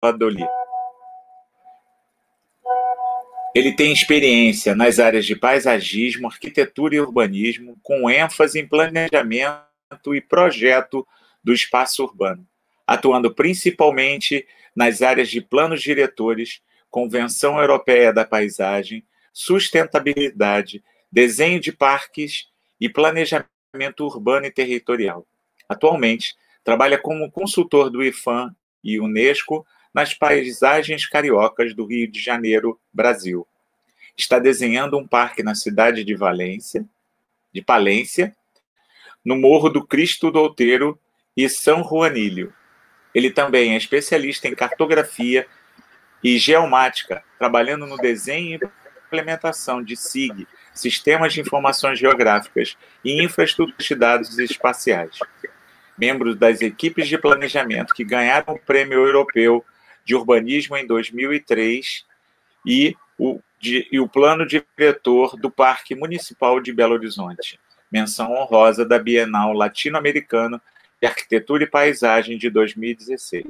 Padoli. Ele tem experiência nas áreas de paisagismo, arquitetura e urbanismo, com ênfase em planejamento e projeto do espaço urbano, atuando principalmente nas áreas de planos diretores, Convenção Europeia da Paisagem, sustentabilidade, desenho de parques e planejamento urbano e territorial. Atualmente, trabalha como consultor do IPHAN e UNESCO nas paisagens cariocas do Rio de Janeiro, Brasil. Está desenhando um parque na cidade de Palência, no Morro do Cristo do Outeiro e São Juanilho. Ele também é especialista em cartografia e geomática, trabalhando no desenho e implementação de SIG, Sistemas de Informações Geográficas e Infraestrutura de Dados Espaciais. Membro das equipes de planejamento que ganharam o Prêmio Europeu de Urbanismo em 2003 e o Plano Diretor do Parque Municipal de Belo Horizonte, menção honrosa da Bienal Latino-Americana de Arquitetura e Paisagem de 2016.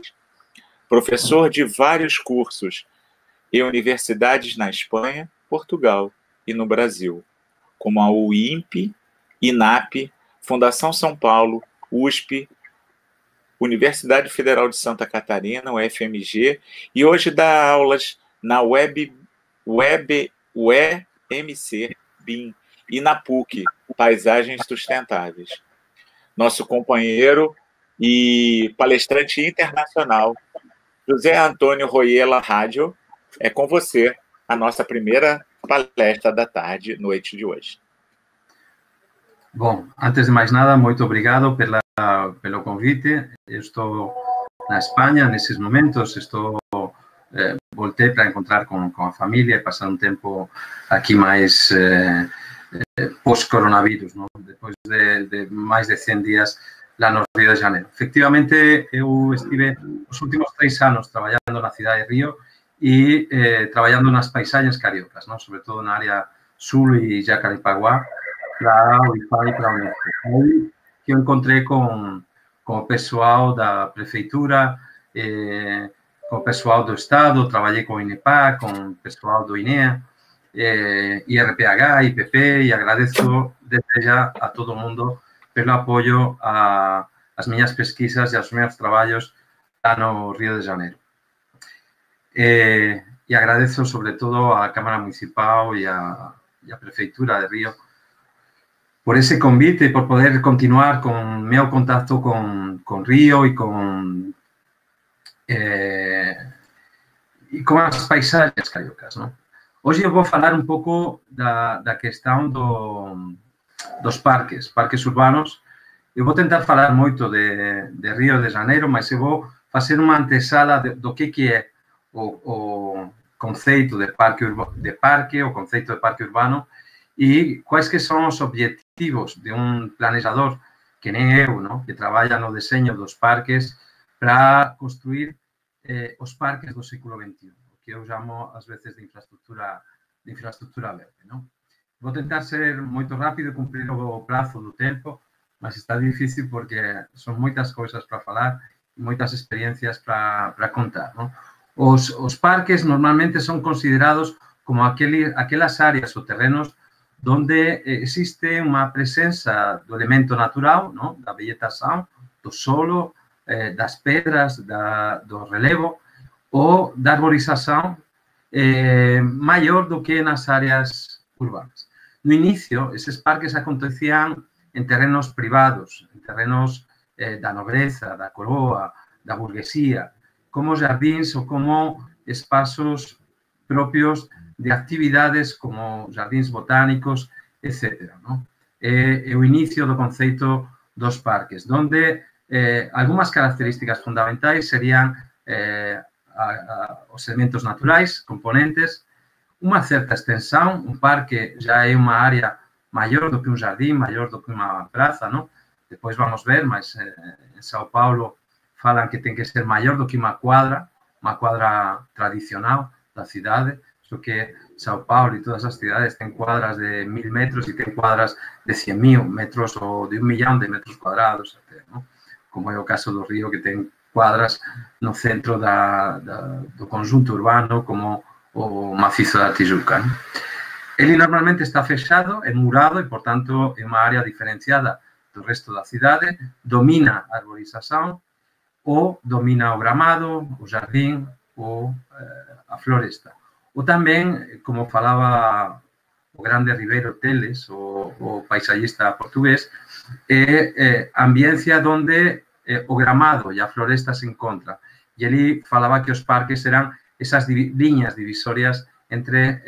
Professor de vários cursos e universidades na Espanha, Portugal e no Brasil, como a UIMP, INAP, Fundação São Paulo, USP, Universidade Federal de Santa Catarina, UFMG, e hoje dá aulas na UEMC, BIM, e na PUC, Paisagens Sustentáveis. Nosso companheiro e palestrante internacional, José Antônio Hoyuela Jayo, é com você a nossa primeira palestra da tarde, noite de hoje. Bom, antes de mais nada, muito obrigado pelo convite. Eu estou na Espanha nesses momentos, voltei para encontrar com a família e passar um tempo aqui mais pós-coronavírus, não? Depois de mais de 100 dias lá no Rio de Janeiro. Efectivamente, eu estive os últimos 3 anos trabalhando na cidade de Rio e trabalhando nas paisagens cariocas, não? Sobre todo na área sul e Jacarepaguá, para o IPHAN e para a UNESCO, que eu encontrei com o pessoal da prefeitura, com o pessoal do Estado, trabalhei com o INEPAC, com o pessoal do INEA, IRPH, IPP, e agradeço desde já a todo mundo pelo apoio às minhas pesquisas e aos meus trabalhos lá no Rio de Janeiro. E agradeço sobre todo à Câmara Municipal e à Prefeitura de Rio por esse convite e por poder continuar com meu contato com Rio e com as paisagens cariocas, não? Hoje eu vou falar um pouco da questão dos parques urbanos. Eu vou tentar falar muito de Rio de Janeiro, mas eu vou fazer uma antessala do que é o conceito o conceito de parque urbano e quais que são os objetivos de planejador, que nem eu, não? Que trabalha no desenho dos parques para construir os parques do século XXI, que eu chamo, às vezes, de infraestrutura verde, não? Vou tentar ser muito rápido e cumprir o prazo do tempo, mas está difícil porque são muitas coisas para falar e muitas experiências para contar, não? Os parques normalmente são considerados como aquelas áreas ou terrenos onde existe uma presença do elemento natural, não? Da vegetação, do solo, das pedras, do relevo ou da arborização maior do que nas áreas urbanas. No início, esses parques aconteciam em terrenos privados, em terrenos da nobreza, da coroa, da burguesia, como jardins ou como espaços próprios de atividades como jardins botânicos, etc., não? É o início do conceito dos parques, onde algumas características fundamentais seriam os elementos naturais, componentes, uma certa extensão. Um parque já é uma área maior do que um jardim, maior do que uma praça, não? Depois vamos ver, mas em São Paulo falam que tem que ser maior do que uma quadra tradicional da cidade. Só que São Paulo e todas as cidades têm quadras de 1000 metros e têm quadras de 100.000 metros ou de 1 milhão de metros quadrados, até, não? Como é o caso do Rio, que tem quadras no centro do conjunto urbano, como o maciço da Tijuca, né? Ele normalmente está fechado, é murado e, portanto, é uma área diferenciada do resto da cidade, domina a arborização ou domina o gramado, o jardim ou a floresta. Ou também, como falava o grande Ribeiro Teles, o paisagista português, é a ambiência onde o gramado e a floresta se encontram. E ele falava que os parques eram essas linhas divisórias entre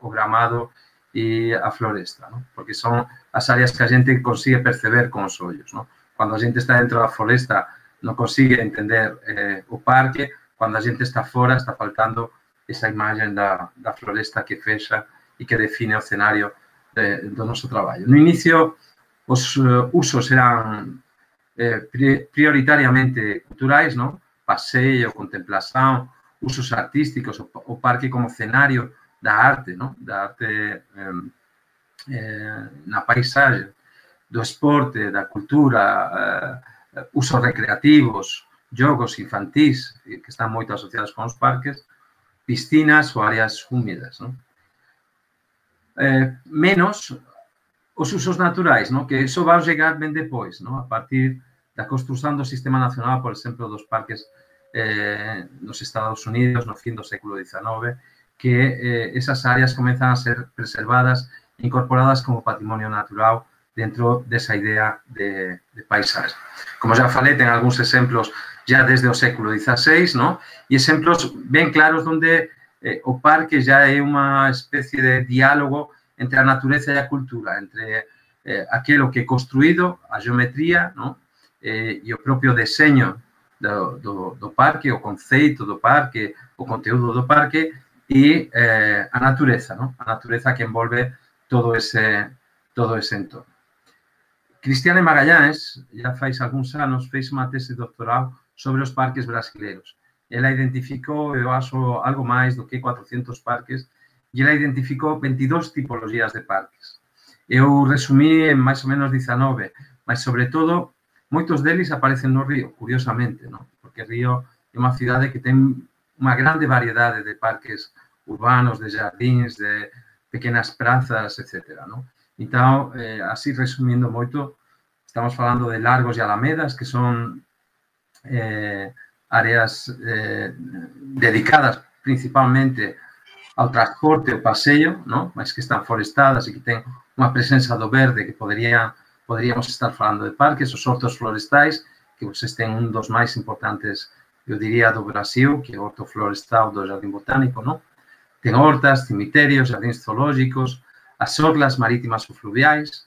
o gramado e a floresta, não? Porque são as áreas que a gente consegue perceber com os olhos, não? Quando a gente está dentro da floresta, não consegue entender o parque. Quando a gente está fora, está faltando essa imagem da floresta que fecha e que define o cenário do nosso trabalho. No início, os usos eram prioritariamente culturais, não? Passeio, contemplação, usos artísticos, o parque como cenário da arte, não? Da arte na paisagem, do esporte, da cultura, usos recreativos, jogos infantis, que estão muito associados com os parques, piscinas ou áreas úmidas, não? Menos os usos naturais, não? Que isso vai chegar bem depois, não? A partir da construção do Sistema Nacional, por exemplo, dos parques nos Estados Unidos, no fim do século XIX, que essas áreas começam a ser preservadas, incorporadas como patrimônio natural dentro dessa ideia de paisagem. Como já falei, tem alguns exemplos já desde o século XVI, não? E exemplos bem claros onde o parque já é uma espécie de diálogo entre a natureza e a cultura, entre aquilo que é construído, a geometria, não? E o próprio desenho do parque, o conceito do parque, o conteúdo do parque e a natureza, não? A natureza que envolve todo esse entorno. Cristiane Magalhães, já faz alguns anos, fez uma tese doutoral sobre os parques brasileiros. Ela identificou, eu acho, algo mais do que 400 parques e ela identificou 22 tipologias de parques. Eu resumi em mais ou menos 19, mas, sobretudo, muitos deles aparecem no Rio, curiosamente, não? Porque Rio é uma cidade que tem uma grande variedade de parques urbanos, de jardins, de pequenas praças, etc., não? Então, assim, resumindo muito, estamos falando de largos e alamedas, que são áreas dedicadas principalmente ao transporte, ao passeio, não? Mas que estão florestadas e que têm uma presença do verde que poderíamos estar falando de parques. Os hortos florestais, que vocês têm um dos mais importantes, eu diria, do Brasil, que é o horto florestal do Jardim Botânico, não? Tem hortas, cemitérios, jardins zoológicos, as orlas marítimas ou fluviais,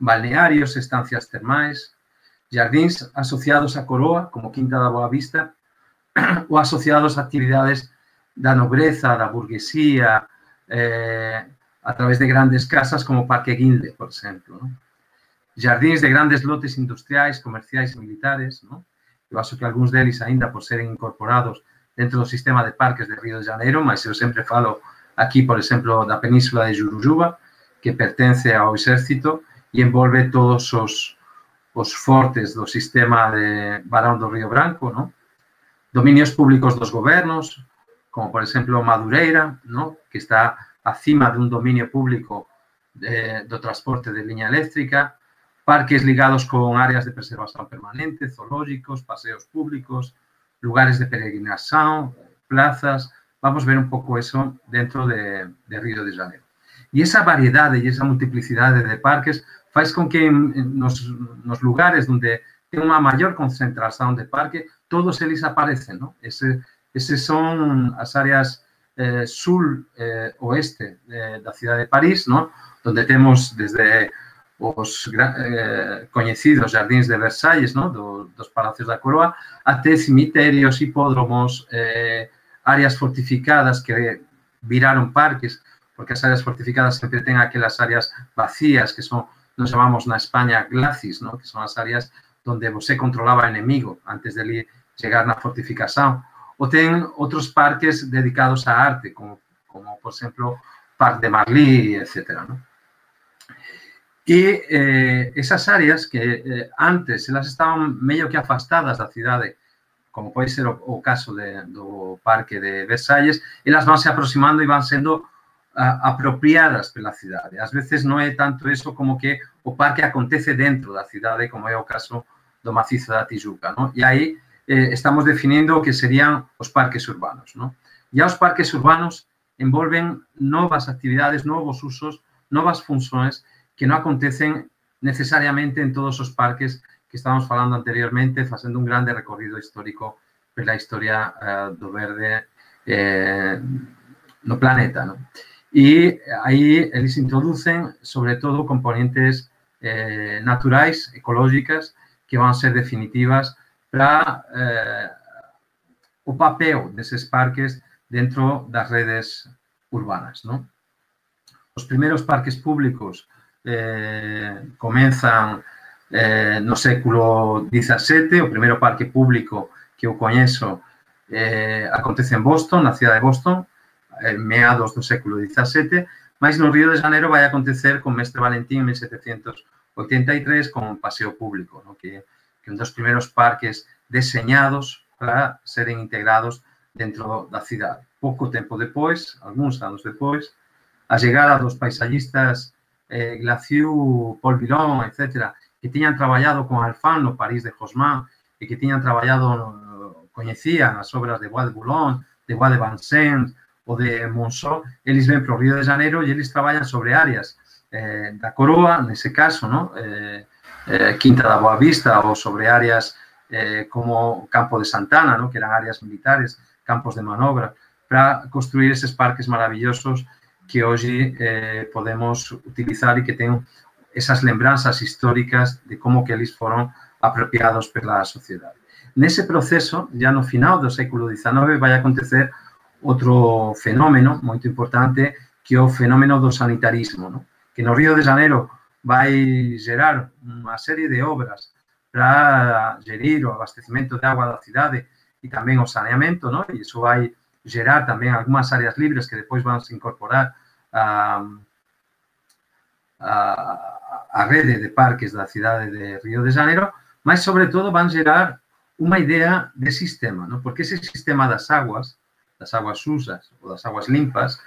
balneários, estancias termais, jardins associados à coroa, como Quinta da Boa Vista, ou associados a atividades da nobreza, da burguesia, a través de grandes casas como o Parque Guilde, por exemplo, não? Jardins de grandes lotes industriais, comerciais e militares, não? Eu acho que alguns deles ainda por serem incorporados dentro do sistema de parques de Rio de Janeiro, mas eu sempre falo aqui, por exemplo, da península de Jurujuba, que pertence ao exército e envolve todos os fortes do sistema de Barão do Rio Branco, não? Domínios públicos dos governos, como, por exemplo, Madureira, não? Que está acima de um domínio público do transporte de linha elétrica, parques ligados con áreas de preservación permanente, zoológicos, paseos públicos, lugares de peregrinación, plazas. Vamos a ver un pouco eso dentro de Rio de Janeiro. E esa variedade e esa multiplicidade de parques faz con que nos lugares onde ten unha maior concentración de parque, todos eles aparecen, non? Ese son as áreas sul-oeste da cidade de París, non? Onde temos desde os coñecidos jardins de Versailles, non? Dos Palacios da Coroa, até cemiterios, hipódromos, áreas fortificadas que viraron parques, porque as áreas fortificadas sempre ten aquelas áreas vacías que son, nos chamamos na España glacis, non? Que son as áreas onde você controlaba o inimigo antes dele chegar na fortificación. Ou ten outros parques dedicados á arte, como por exemplo, Parque de Marly, etc., non? E esas áreas que antes elas estaban medio que afastadas da cidade como pode ser o caso do Parque de Versailles, elas vão se aproximando e vão sendo apropriadas pela cidade. Às vezes não é tanto isso como que o parque acontece dentro da cidade, como é o caso do maciço da Tijuca, não? E aí estamos definindo o que seriam os parques urbanos, não? Já os parques urbanos envolvem novas atividades, novos usos, novas funções que não acontecem necesariamente em todos os parques que estávamos falando anteriormente, fazendo um grande recorrido histórico pela história do verde no planeta, não? E aí eles introduzem, sobretudo, componentes naturais, ecológicas, que vão ser definitivas para o papel desses parques dentro das redes urbanas, não? Os primeiros parques públicos começam no século XVII. O primeiro parque público que eu conheço acontece em Boston, na cidade de Boston, em meados do século XVII, mas no Rio de Janeiro vai acontecer com o mestre Valentim em 1783 com o passeio público, ¿no? que um dos primeiros parques desenhados para serem integrados dentro da cidade. Pouco tempo depois, alguns anos depois, a chegada dos paisagistas Glaciu, Paul Viron, etc., que tinham trabalhado com Alphand no Paris de Haussmann e que tinham trabalhado, conheciam as obras de Bois de Boulogne, de Bois de Vincennes, ou de Monceau, eles vêm para o Rio de Janeiro e eles trabalham sobre áreas da Coroa, nesse caso, não? Quinta da Boa Vista, ou sobre áreas como o Campo de Santana, não? Que eram áreas militares, campos de manobra, para construir esses parques maravilhosos que hoje podemos utilizar e que têm essas lembranças históricas de como que eles foram apropriados pela sociedade. Nesse processo, já no final do século XIX, vai acontecer outro fenómeno muito importante, que é o fenómeno do sanitarismo, não? Que no Rio de Janeiro vai gerar uma série de obras para gerir o abastecimento de água da cidade e também o saneamento, não? E isso vai gerar também algumas áreas livres que depois vão se incorporar a rede de parques da cidade de Rio de Janeiro, mas, sobretudo, vão gerar uma ideia de sistema, não? Porque esse sistema das águas sujas ou das águas limpas,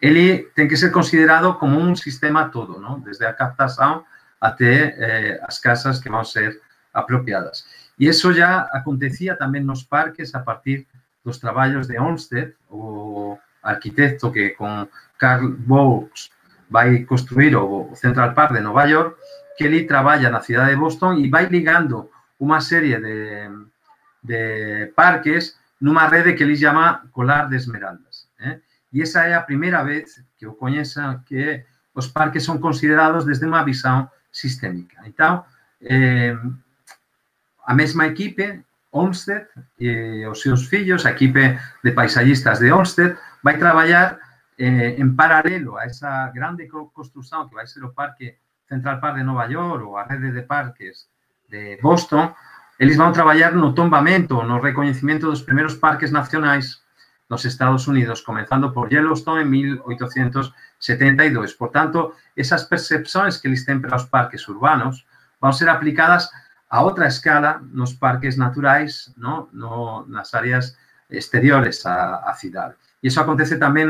ele tem que ser considerado como um sistema todo, não? Desde a captação até as casas que vão ser apropriadas. E isso já acontecia também nos parques a partir dos trabalhos de Olmsted, o arquiteto que com Karl Bouws vai construir o Central Park de Nova York, que ele trabalha na cidade de Boston e vai ligando uma série de parques numa rede que ele chama colar de esmeraldas, ¿eh? E essa é a primeira vez que eu conheço que os parques são considerados desde uma visão sistêmica. Então, a mesma equipe, Olmsted e os seus filhos, a equipe de paisagistas de Olmsted, vai trabalhar em paralelo a essa grande construção que vai ser o Parque Central Park de Nova York ou a rede de parques de Boston. Eles vão trabalhar no tombamento, no reconhecimento dos primeiros parques nacionais nos Estados Unidos, começando por Yellowstone em 1872. Portanto, essas percepções que eles têm para os parques urbanos vão ser aplicadas a outra escala nos parques naturais, não? No, nas áreas exteriores à cidade. E isso acontece também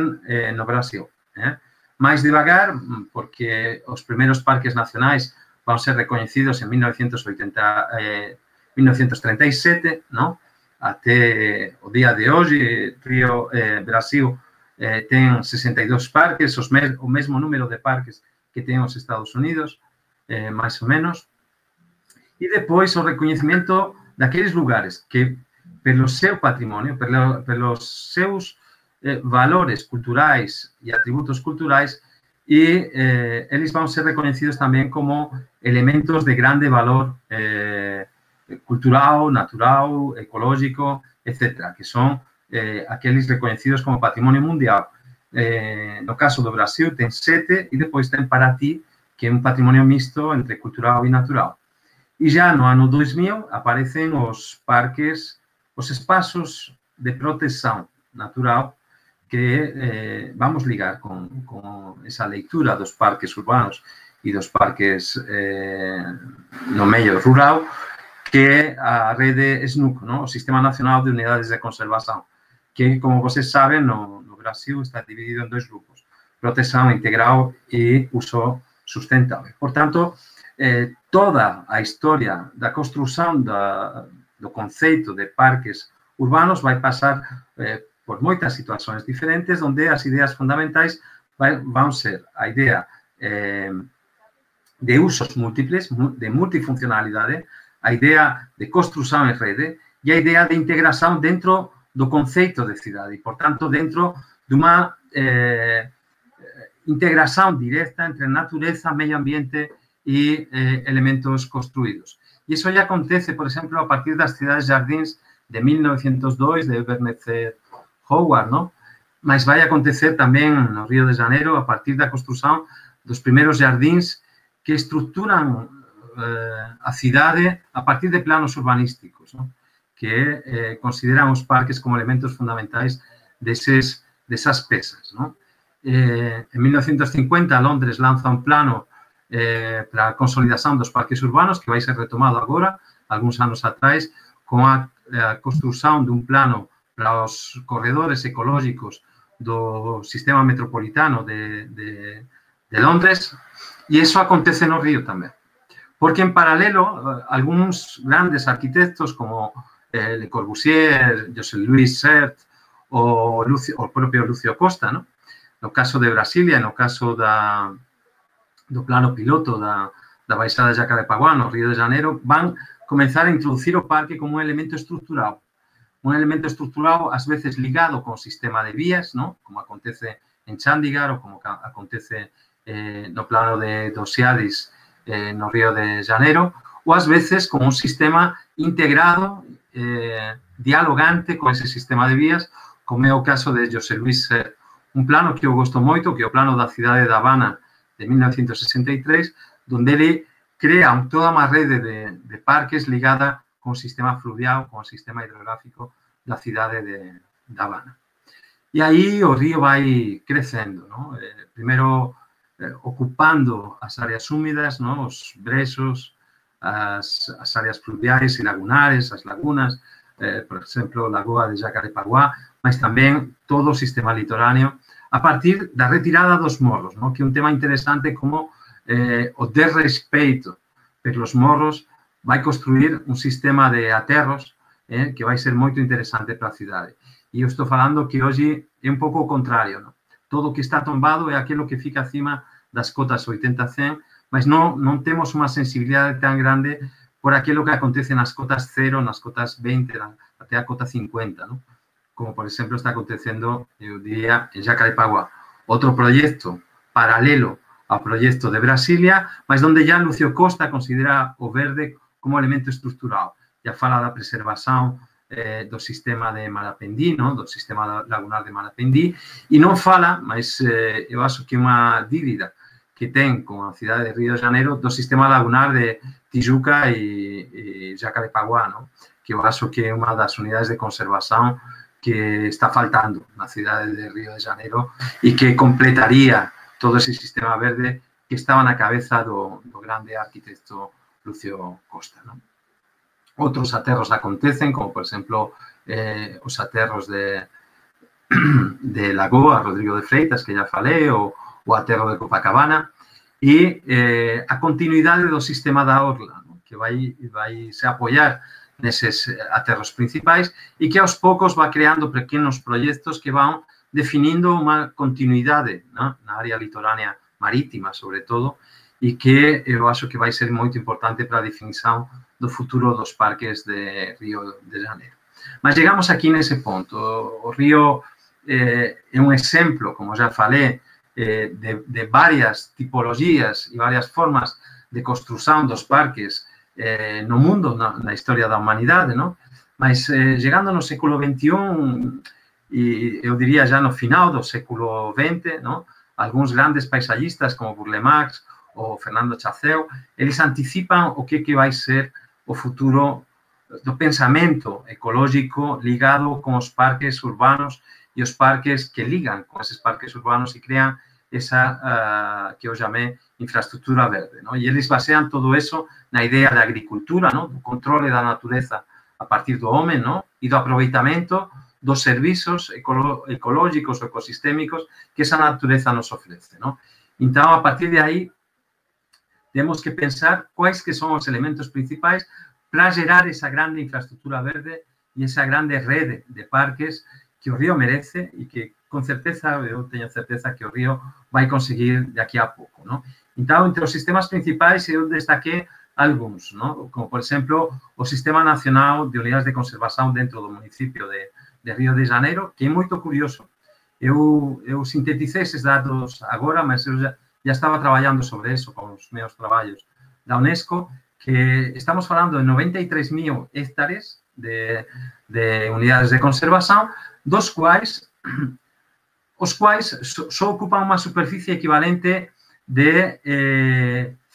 no Brasil, né? Mais devagar, porque os primeiros parques nacionais vão ser reconhecidos em 1937, não? Até o dia de hoje, Brasil tem 62 parques, o mesmo número de parques que tem os Estados Unidos, mais ou menos. E depois o reconhecimento daqueles lugares que, pelo seu patrimônio, pelos seus valores culturais e atributos culturais, e eles vão ser reconhecidos também como elementos de grande valor cultural, natural, ecológico, etc., que são aqueles reconhecidos como patrimônio mundial. No caso do Brasil, tem 7 e depois tem Paraty, que é um patrimônio misto entre cultural e natural. E já no ano 2000 aparecem os parques, os espaços de proteção natural, que vamos ligar com essa leitura dos parques urbanos e dos parques no meio rural, que é a rede SNUC, o Sistema Nacional de Unidades de Conservação, que, como vocês sabem, no Brasil está dividido em dois grupos, proteção integral e uso sustentável. Portanto, toda a história da construção do conceito de parques urbanos vai passar por muitas situações diferentes, onde as ideias fundamentais vão ser a ideia de usos múltiples, de multifuncionalidade, a ideia de construção em rede e a ideia de integração dentro do conceito de cidade, e, portanto, dentro de uma integração direta entre natureza, meio ambiente e elementos construídos. E isso já acontece, por exemplo, a partir das cidades-jardins de 1902, de Ebenezer Howard, mas vai acontecer também no Rio de Janeiro, a partir da construção dos primeiros jardins que estruturam a cidade a partir de planos urbanísticos, que consideram os parques como elementos fundamentais dessas peças. Em 1950, Londres lança um plano para a consolidação dos parques urbanos, que vai ser retomado agora, alguns anos atrás, com a construção de um plano para os corredores ecológicos do sistema metropolitano de Londres, e isso acontece no Rio também. Porque, en paralelo, algunos grandes arquitectos como Le Corbusier, José Luis Sert o propio Lúcio Costa, no caso de Brasilia, no caso do plano piloto da Baixada de Jacarepaguá, no Rio de Janeiro, van comenzar a introducir o parque como un elemento estrutural ás veces ligado con o sistema de vías, como acontece en Chandigarh ou como acontece no plano do Ciades, no Rio de Janeiro, ou ás veces con un sistema integrado, dialogante con ese sistema de vías, como é o caso de José Luis Sert. Un plano que eu gosto moito, que é o plano da cidade da Habana de 1963, onde ele crea toda unha rede de parques ligada con o sistema fluvial, con o sistema hidrográfico da cidade da Habana. E aí o río vai crecendo, primeiro ocupando as áreas úmidas, os brechos, as áreas fluviais e lagunares, as lagunas, por exemplo, Lagoa de Jacarepaguá, mas tamén todo o sistema litoráneo, a partir da retirada dos morros, que é un tema interesante como o desrespeito pelos morros vai construir un sistema de aterros que vai ser moito interesante para a cidade. E eu estou falando que hoxe é un pouco o contrario, todo o que está tombado é aquilo que fica acima das cotas 80-100, mas non temos unha sensibilidade tan grande por aquilo que acontece nas cotas 0, nas cotas 20, até a cota 50, como, por exemplo, está acontecendo, eu diría, en Jacarepaguá. Outro proxecto paralelo ao proxecto de Brasilia, mas onde já Lúcio Costa considera o verde como elemento estrutural. Já fala da preservación do sistema de Malapendí, do sistema lagunar de Malapendí, e non fala, mas eu acho que é unha dívida que ten con a cidade de Rio de Janeiro do sistema lagunar de Tijuca e Jacarepaguá, que eu acho que é unha das unidades de conservación que está faltando na cidade de Rio de Janeiro e que completaría todo ese sistema verde que estaba na cabeza do grande arquitecto Lúcio Costa, Outros aterros acontecen, como, por exemplo, os aterros de Lagoa Rodrigo de Freitas, que já falei, ou o aterro de Copacabana, e a continuidade do sistema da orla, que vai se apoiar neses aterros principais e que, aos poucos, vai creando pequenos proxectos que vão definindo unha continuidade na área litoránea marítima, sobre todo, e que eu acho que vai ser moito importante para a definición do futuro dos parques de Rio de Janeiro. Mas chegamos aquí nese ponto. O río é un exemplo, como já falei, de varias tipologías e varias formas de construção dos parques no mundo, na historia da humanidade, mas chegando no século XXI, e eu diría já no final do século XX, alguns grandes paisagistas como Burle Marx ou Fernando Chaceu, eles anticipan o que vai ser o futuro do pensamento ecológico ligado con os parques urbanos e os parques que ligan con eses parques urbanos e crean essa que eu chamei infraestrutura verde, não? E eles baseiam tudo isso na ideia da agricultura, não? Do controle da natureza a partir do homem, não? E do aproveitamento dos serviços ecológicos ou ecossistêmicos que essa natureza nos oferece, não? Então, a partir de aí, temos que pensar quais que são os elementos principais para gerar essa grande infraestrutura verde e essa grande rede de parques que o Rio merece e que, com certeza, eu tenho certeza que o Rio vai conseguir daqui a pouco, não? Então, entre os sistemas principais, eu destaquei alguns, não? Como, por exemplo, o Sistema Nacional de Unidades de Conservação dentro do município de Rio de Janeiro, que é muito curioso. Eu sintetizei esses dados agora, mas eu já estava trabalhando sobre isso com os meus trabalhos da UNESCO, que estamos falando de 93.000 hectares de unidades de conservação, os quais só ocupam uma superfície equivalente de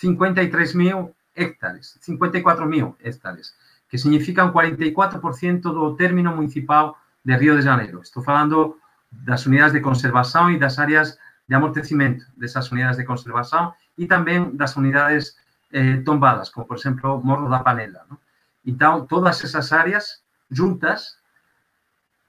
53.000 hectares, 54.000 hectares, que significa um 44% do término municipal de Rio de Janeiro. Estou falando das unidades de conservação e das áreas de amortecimento dessas unidades de conservação e também das unidades tombadas, como, por exemplo, o Morro da Panela, não? Então, todas essas áreas juntas,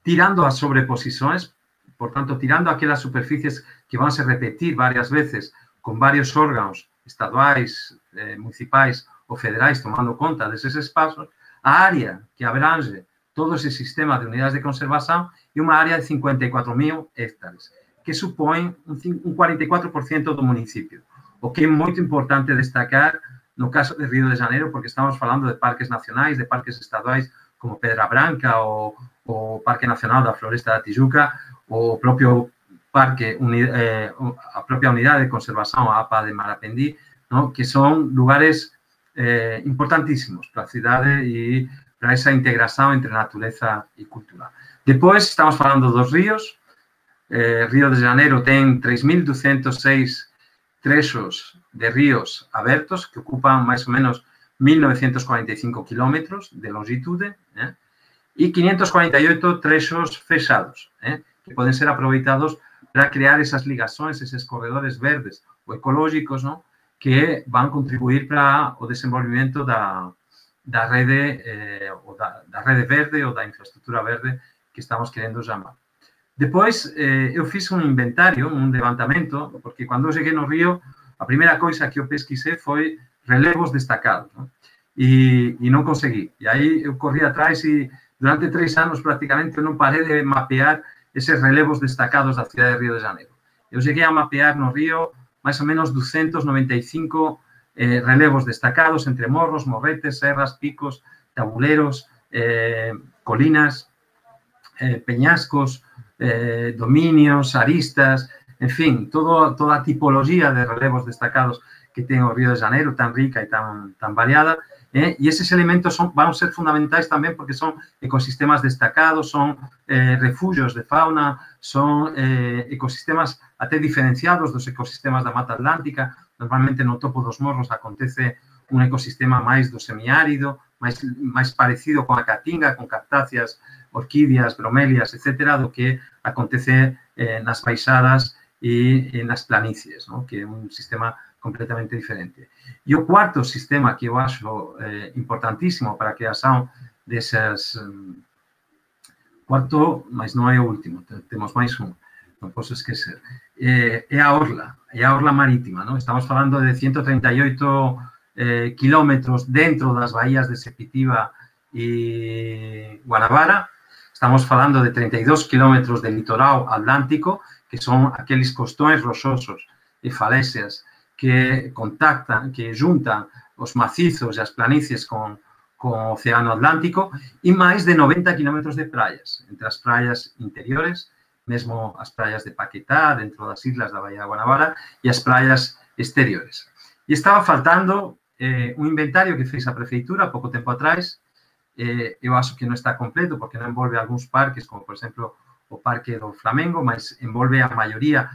tirando as sobreposições, portanto, tirando aquelas superfícies que vão se repetir várias vezes com vários órgãos estaduais, municipais ou federais tomando conta desses espaços, a área que abrange todo esse sistema de unidades de conservação e uma área de 54.000 hectares, que supõe um 44% do município, o que é muito importante destacar no caso de Rio de Janeiro, porque estamos falando de parques nacionais, de parques estaduais como Pedra Branca ou o Parque Nacional da Floresta da Tijuca, o próprio parque, a própria unidade de conservação, a APA de Marapendi, não? Que são lugares importantíssimos para a cidade e para essa integração entre natureza e cultura. Depois, estamos falando dos rios. Rio de Janeiro tem 3.206 trechos de rios abertos, que ocupam mais ou menos 1.945 quilômetros de longitude, né? E 548 trechos fechados, né? Que podem ser aproveitados para criar essas ligações, esses corredores verdes ou ecológicos, não? Que vão contribuir para o desenvolvimento da rede, ou da rede verde ou da infraestrutura verde que estamos querendo chamar. Depois, eu fiz um inventário, um levantamento, porque quando eu cheguei no Rio, a primeira coisa que eu pesquisei foi relevos destacados, não? E não consegui. E aí eu corri atrás e durante 3 anos praticamente eu não parei de mapear esses relevos destacados da cidade de Rio de Janeiro. Eu cheguei a mapear no Rio mais ou menos 295 relevos destacados entre morros, morretes, serras, picos, tabuleiros, colinas, penhascos, domínios, aristas, en fin, toda a tipología de relevos destacados que ten o Río de Janeiro, tan rica e tan variada. E esses elementos vão ser fundamentais também porque são ecossistemas destacados, são refúgios de fauna, são ecossistemas até diferenciados dos ecossistemas da Mata Atlântica. Normalmente no topo dos morros acontece um ecossistema mais do semiárido, mais parecido com a caatinga, com cactáceas, orquídeas, bromélias, etc., do que acontece nas paisadas e nas planícies, não? Que é um sistema completamente diferente. E o quarto sistema que eu acho importantíssimo para a criação dessas... Quarto, mas não é o último, temos mais um, não posso esquecer. É a orla marítima, não? Estamos falando de 138 quilômetros dentro das baías de Sepitiba e Guanabara. Estamos falando de 32 quilômetros de litoral atlântico, que são aqueles costões rochosos e falésias que contactan, que juntan os macizos e as planícies com o Oceano Atlántico, e máis de 90 kilómetros de praias, entre as praias interiores, mesmo as praias de Paquetá, dentro das islas da Baía de Guanabara, e as praias exteriores. E estaba faltando un inventario que fez a Prefeitura pouco tempo atrás. Eu acho que non está completo, porque non envolve algúns parques, como, por exemplo, o Parque do Flamengo, mas envolve a maioría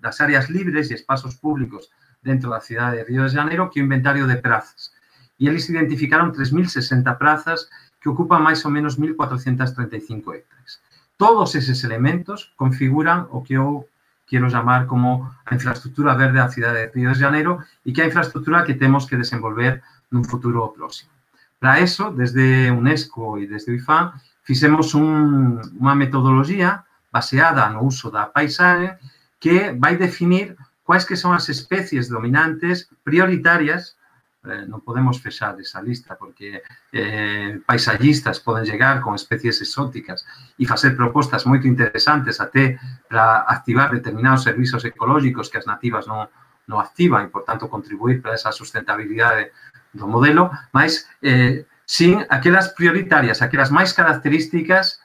das áreas libres e espazos públicos dentro da cidade de Rio de Janeiro, que é o inventario de prazas. E eles identificaron 3.060 prazas que ocupan máis ou menos 1.435 hectares. Todos eses elementos configuran o que eu quiero llamar como la infraestructura verde de la ciudad de Río de Janeiro, y que es infraestructura que tenemos que desenvolver en un futuro próximo. Para eso, desde UNESCO y desde IPHAN, fixemos una metodología baseada no uso da paisaje que vai definir quais que são as especies dominantes prioritárias. Não podemos fechar essa lista, porque paisagistas podem chegar com especies exóticas e fazer propostas muito interessantes até para ativar determinados serviços ecológicos que as nativas não ativam e, portanto, contribuir para essa sustentabilidade do modelo, mas sim aquelas prioritárias, aquelas mais características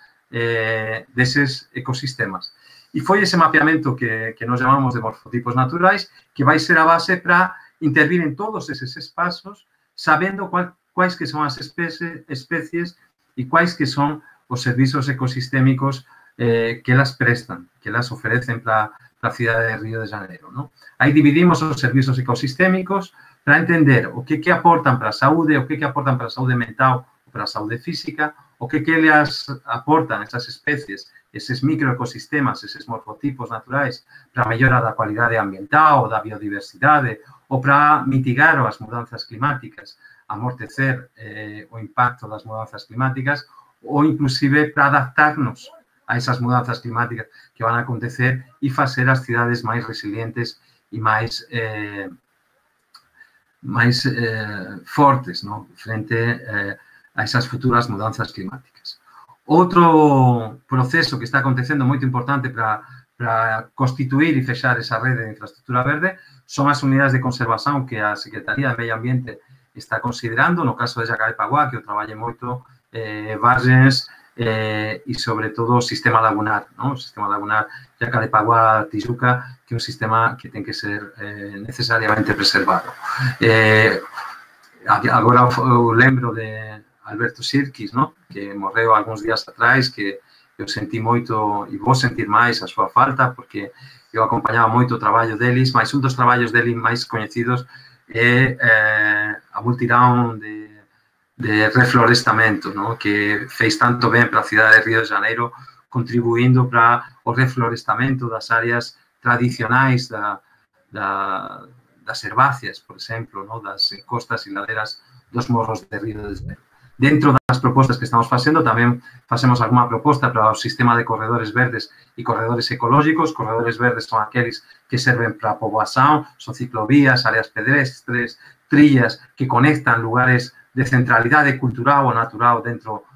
desses ecossistemas. E foi esse mapeamento que nós chamamos de morfotipos naturais, que vai ser a base para intervir em todos esses espaços, sabendo quais que são as espécies e quais que são os serviços ecossistêmicos que elas prestam, que elas oferecem para a cidade de Rio de Janeiro, não? Aí dividimos os serviços ecossistêmicos para entender o que aportam para a saúde, o que aportam para a saúde mental, para a saúde física, o que elas aportam, essas espécies, esses microecossistemas, esses morfotipos naturais, para a melhora da qualidade ambiental, da biodiversidade, ou para mitigar as mudanças climáticas, amortecer o impacto das mudanças climáticas, ou, inclusive, para adaptar-nos a essas mudanças climáticas que vão acontecer e fazer as cidades mais resilientes e mais fortes, não? Frente a essas futuras mudanças climáticas. Outro proceso que está acontecendo muito importante para constituir e fechar essa rede de infraestrutura verde são as unidades de conservação que a Secretaria de Meio Ambiente está considerando, no caso de Jacarepaguá, que eu trabalhei muito, vargens e, sobretudo, o sistema lagunar, não? O sistema lagunar Jacarepaguá, Tijuca, que é um sistema que tem que ser necessariamente preservado. Agora eu lembro de Alberto Sirkis, não? Que morreu alguns dias atrás, que eu senti muito e vou sentir mais a sua falta, porque eu acompanhava muito o trabalho deles, mas um dos trabalhos dele mais conhecidos é a multidão de reflorestamento, não? Que fez tanto bem para a cidade de Rio de Janeiro, contribuindo para o reflorestamento das áreas tradicionais das herbáceas, por exemplo, não? Das encostas e laderas dos morros de Rio de Janeiro. Dentro das propostas que estamos fazendo, tamén facemos alguna proposta para o sistema de corredores verdes e corredores ecológicos. Corredores verdes son aqueles que serven para a poboación, son ciclovías, áreas pedestres, trillas que conectan lugares de centralidade cultural ou natural dentro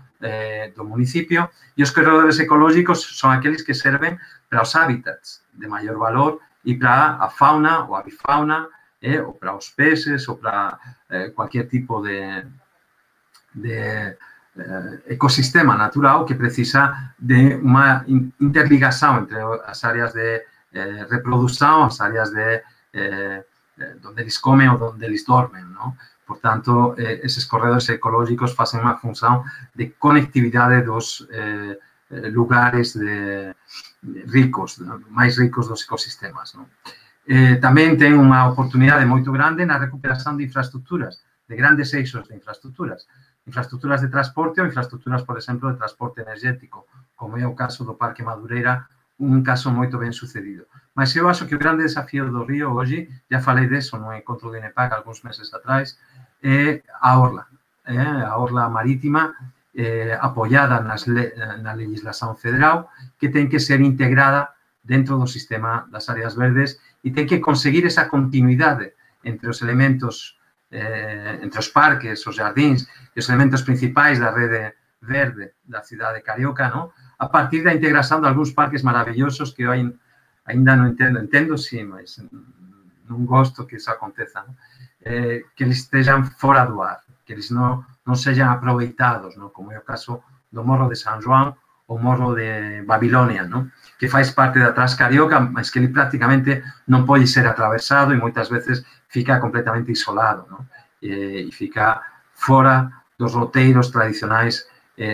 do municipio. E os corredores ecológicos son aqueles que serven para os hábitats de maior valor e para a fauna ou a avifauna, ou para os peces, ou para cualquier tipo de ecossistema natural que precisa de uma interligação entre as áreas de reprodução, as áreas de onde eles comem ou onde eles dormem, não? Portanto, esses corredores ecológicos fazem uma função de conectividade dos lugares ricos, mais ricos dos ecossistemas, não? Também tem uma oportunidade muito grande na recuperação de infraestruturas, de grandes eixos de infraestruturas. Infraestruturas de transporte ou infraestruturas, por exemplo, de transporte energético, como é o caso do Parque Madureira, caso muito bem sucedido. Mas eu acho que o grande desafio do Rio hoje, já falei disso no encontro do INEPAC alguns meses atrás, é a orla. A orla marítima, apoiada na legislação federal, que tem que ser integrada dentro do sistema das áreas verdes e tem que conseguir essa continuidade entre os elementos, entre os parques, os jardins e os elementos principais da rede verde da cidade carioca, não? A partir da integração de alguns parques maravilhosos que eu ainda não entendo. Entendo sim, mas não gosto que isso aconteça, não? Que eles estejam fora do ar, que eles não sejam aproveitados, não? Como é o caso do Morro de São João ou Morro de Babilônia, não? Que faz parte da Trás Carioca, mas que ele praticamente não pode ser atravessado e muitas vezes fica completamente isolado, não? E fica fora dos roteiros tradicionais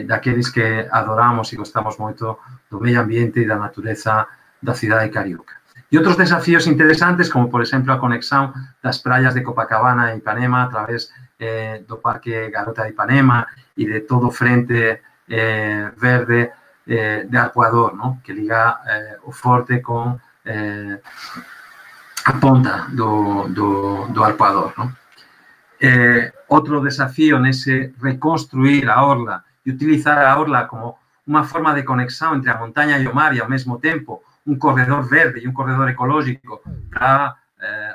daqueles que adoramos e gostamos muito do meio ambiente e da natureza da cidade carioca. E outros desafios interessantes, como, por exemplo, a conexão das praias de Copacabana e Ipanema através do Parque Garota de Ipanema e de todo o frente verde de Arpoador, não? Que liga o Forte com a ponta do arpoador, não? Outro desafío nesse reconstruir a orla e utilizar a orla como uma forma de conexão entre a montanha e o mar e, ao mesmo tempo, um corredor verde e um corredor ecológico para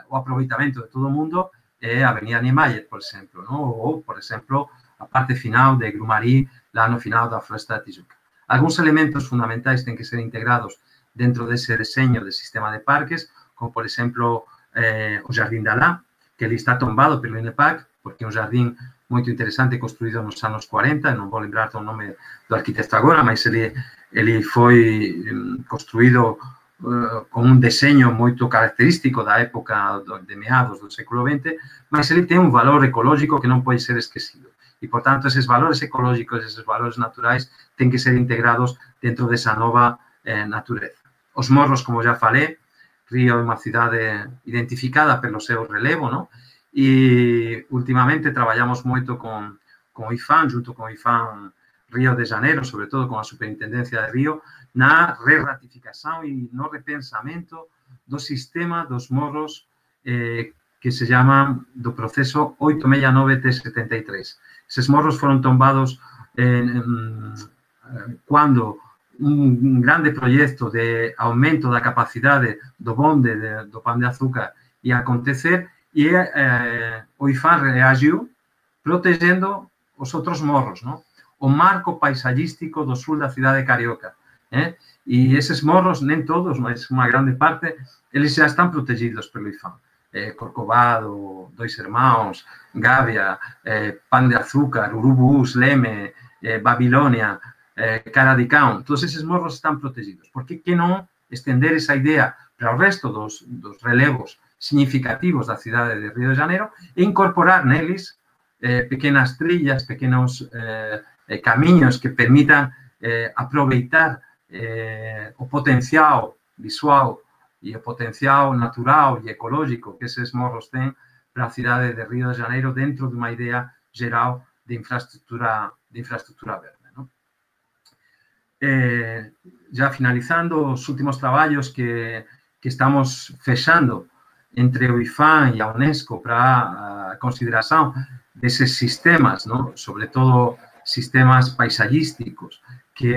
o aproveitamento de todo o mundo é a Avenida Niemeyer, por exemplo, não? Ou, por exemplo, a parte final de Grumari, lá no final da Floresta da Tijuca. Alguns elementos fundamentais têm que ser integrados dentro desse desenho de sistema de parques, como, por exemplo, o Jardim d'Alá, que ele está tombado pelo INEPAC, porque é um jardim muito interessante, construído nos anos 40, não vou lembrar o nome do arquiteto agora, mas ele foi construído com um desenho muito característico da época de meados do século XX, mas ele tem um valor ecológico que não pode ser esquecido. E, portanto, esses valores ecológicos, esses valores naturais, têm que ser integrados dentro dessa nova natureza. Os morros, como já falei, Rio é uma cidade identificada pelo seu relevo, não? E, ultimamente, trabalhamos muito com o IPHAN, junto com o IPHAN Rio de Janeiro, sobre todo com a Superintendência de Rio, na re-ratificação e no repensamento do sistema dos morros que se chama do processo 869-T73. Esses morros foram tombados quando um grande projeto de aumento da capacidade do bonde do Pão de Açúcar ia acontecer e o IPHAN reagiu protegendo os outros morros, não? O marco paisagístico do sul da cidade carioca. E esses morros, nem todos, mas uma grande parte, eles já estão protegidos pelo IPHAN. Corcovado, Dois Irmãos, Gávea, Pão de Açúcar, Urubus, Leme, Babilônia, Caradicão, todos esses morros estão protegidos. Por que não estender essa ideia para o resto dos relevos significativos da cidade de Rio de Janeiro e incorporar neles pequenas trilhas, pequenos caminhos que permitam aproveitar o potencial visual e o potencial natural e ecológico que esses morros têm para a cidade de Rio de Janeiro dentro de uma ideia geral de infraestrutura verde, não? Já finalizando, os últimos trabalhos que estamos fechando entre o IPHAN e a UNESCO para a consideração desses sistemas, não? Sobretudo sistemas paisagísticos que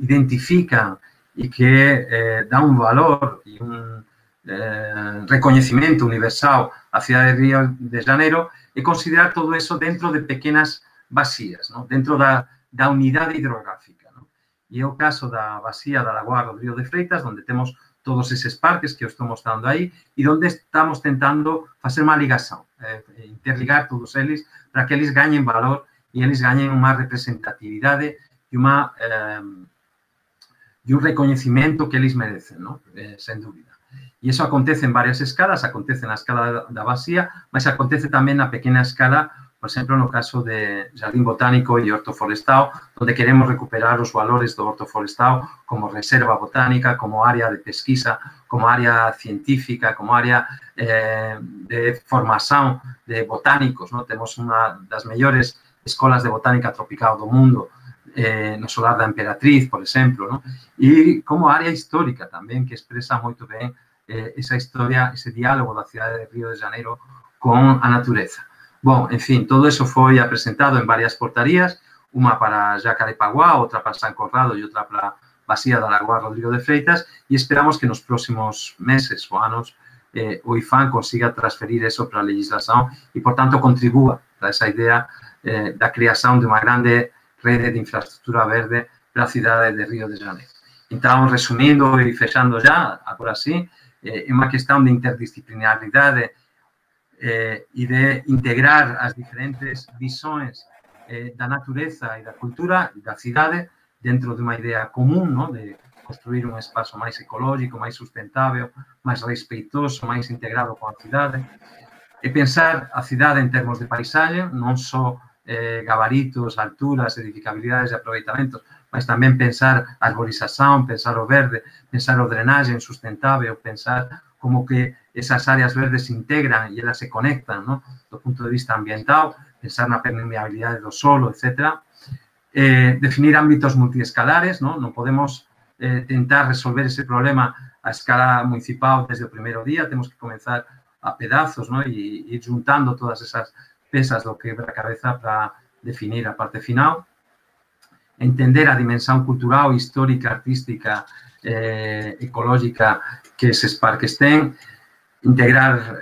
identificam e que dá um valor e um reconhecimento universal à cidade de Rio de Janeiro, e considerar todo isso dentro de pequenas bacias, não? Dentro da unidade hidrográfica, não? E é o caso da bacia da Lagoa Rodrigo de Freitas, onde temos todos esses parques que eu estou mostrando aí, e onde estamos tentando fazer uma ligação, interligar todos eles para que eles ganhem valor e eles ganhem uma representatividade e uma... de un reconocimiento que ellos merecen, ¿no? Sin duda. Y eso acontece en varias escalas, acontece en la escala de la vacía, pero acontece también a pequeña escala, por ejemplo, en el caso de Jardín Botánico y Hortoforestado, donde queremos recuperar los valores de Hortoforestado como reserva botánica, como área de pesquisa, como área científica, como área de formación de botánicos, ¿no? Tenemos una de las mejores escuelas de botánica tropical del mundo, no Solar da Emperatriz, por exemplo, não? E como área histórica também, que expressa muito bem essa história, esse diálogo da cidade de Rio de Janeiro com a natureza. Bom, enfim, todo isso foi apresentado em várias portarias, uma para Jacarepaguá, outra para São Conrado e outra para Bacia da Lagoa Rodrigo de Freitas, e esperamos que nos próximos meses ou anos o IPHAN consiga transferir isso para a legislação e, portanto, contribua para essa ideia da criação de uma grande rede de infraestrutura verde para a cidade de Rio de Janeiro. Então, resumindo e fechando já, agora sim, é uma questão de interdisciplinaridade e de integrar as diferentes visões da natureza e da cultura e da cidade dentro de uma ideia comum, não? De construir um espaço mais ecológico, mais sustentável, mais respeitoso, mais integrado com a cidade. E pensar a cidade em termos de paisagem, não só gabaritos, alturas, edificabilidades e aproveitamentos, mas também pensar arborização, pensar o verde, pensar o drenagem sustentável, pensar como que essas áreas verdes se integram e elas se conectam, não? Do ponto de vista ambiental, pensar na permeabilidade do solo, etc. Definir âmbitos multiescalares, não? Não podemos tentar resolver esse problema a escala municipal desde o primeiro día. Tenemos que comenzar a pedazos, ¿no? Y ir juntando todas esas pesas do quebra-cabeza para definir a parte final. Entender a dimensão cultural, histórica, artística, ecológica que esses parques têm. Integrar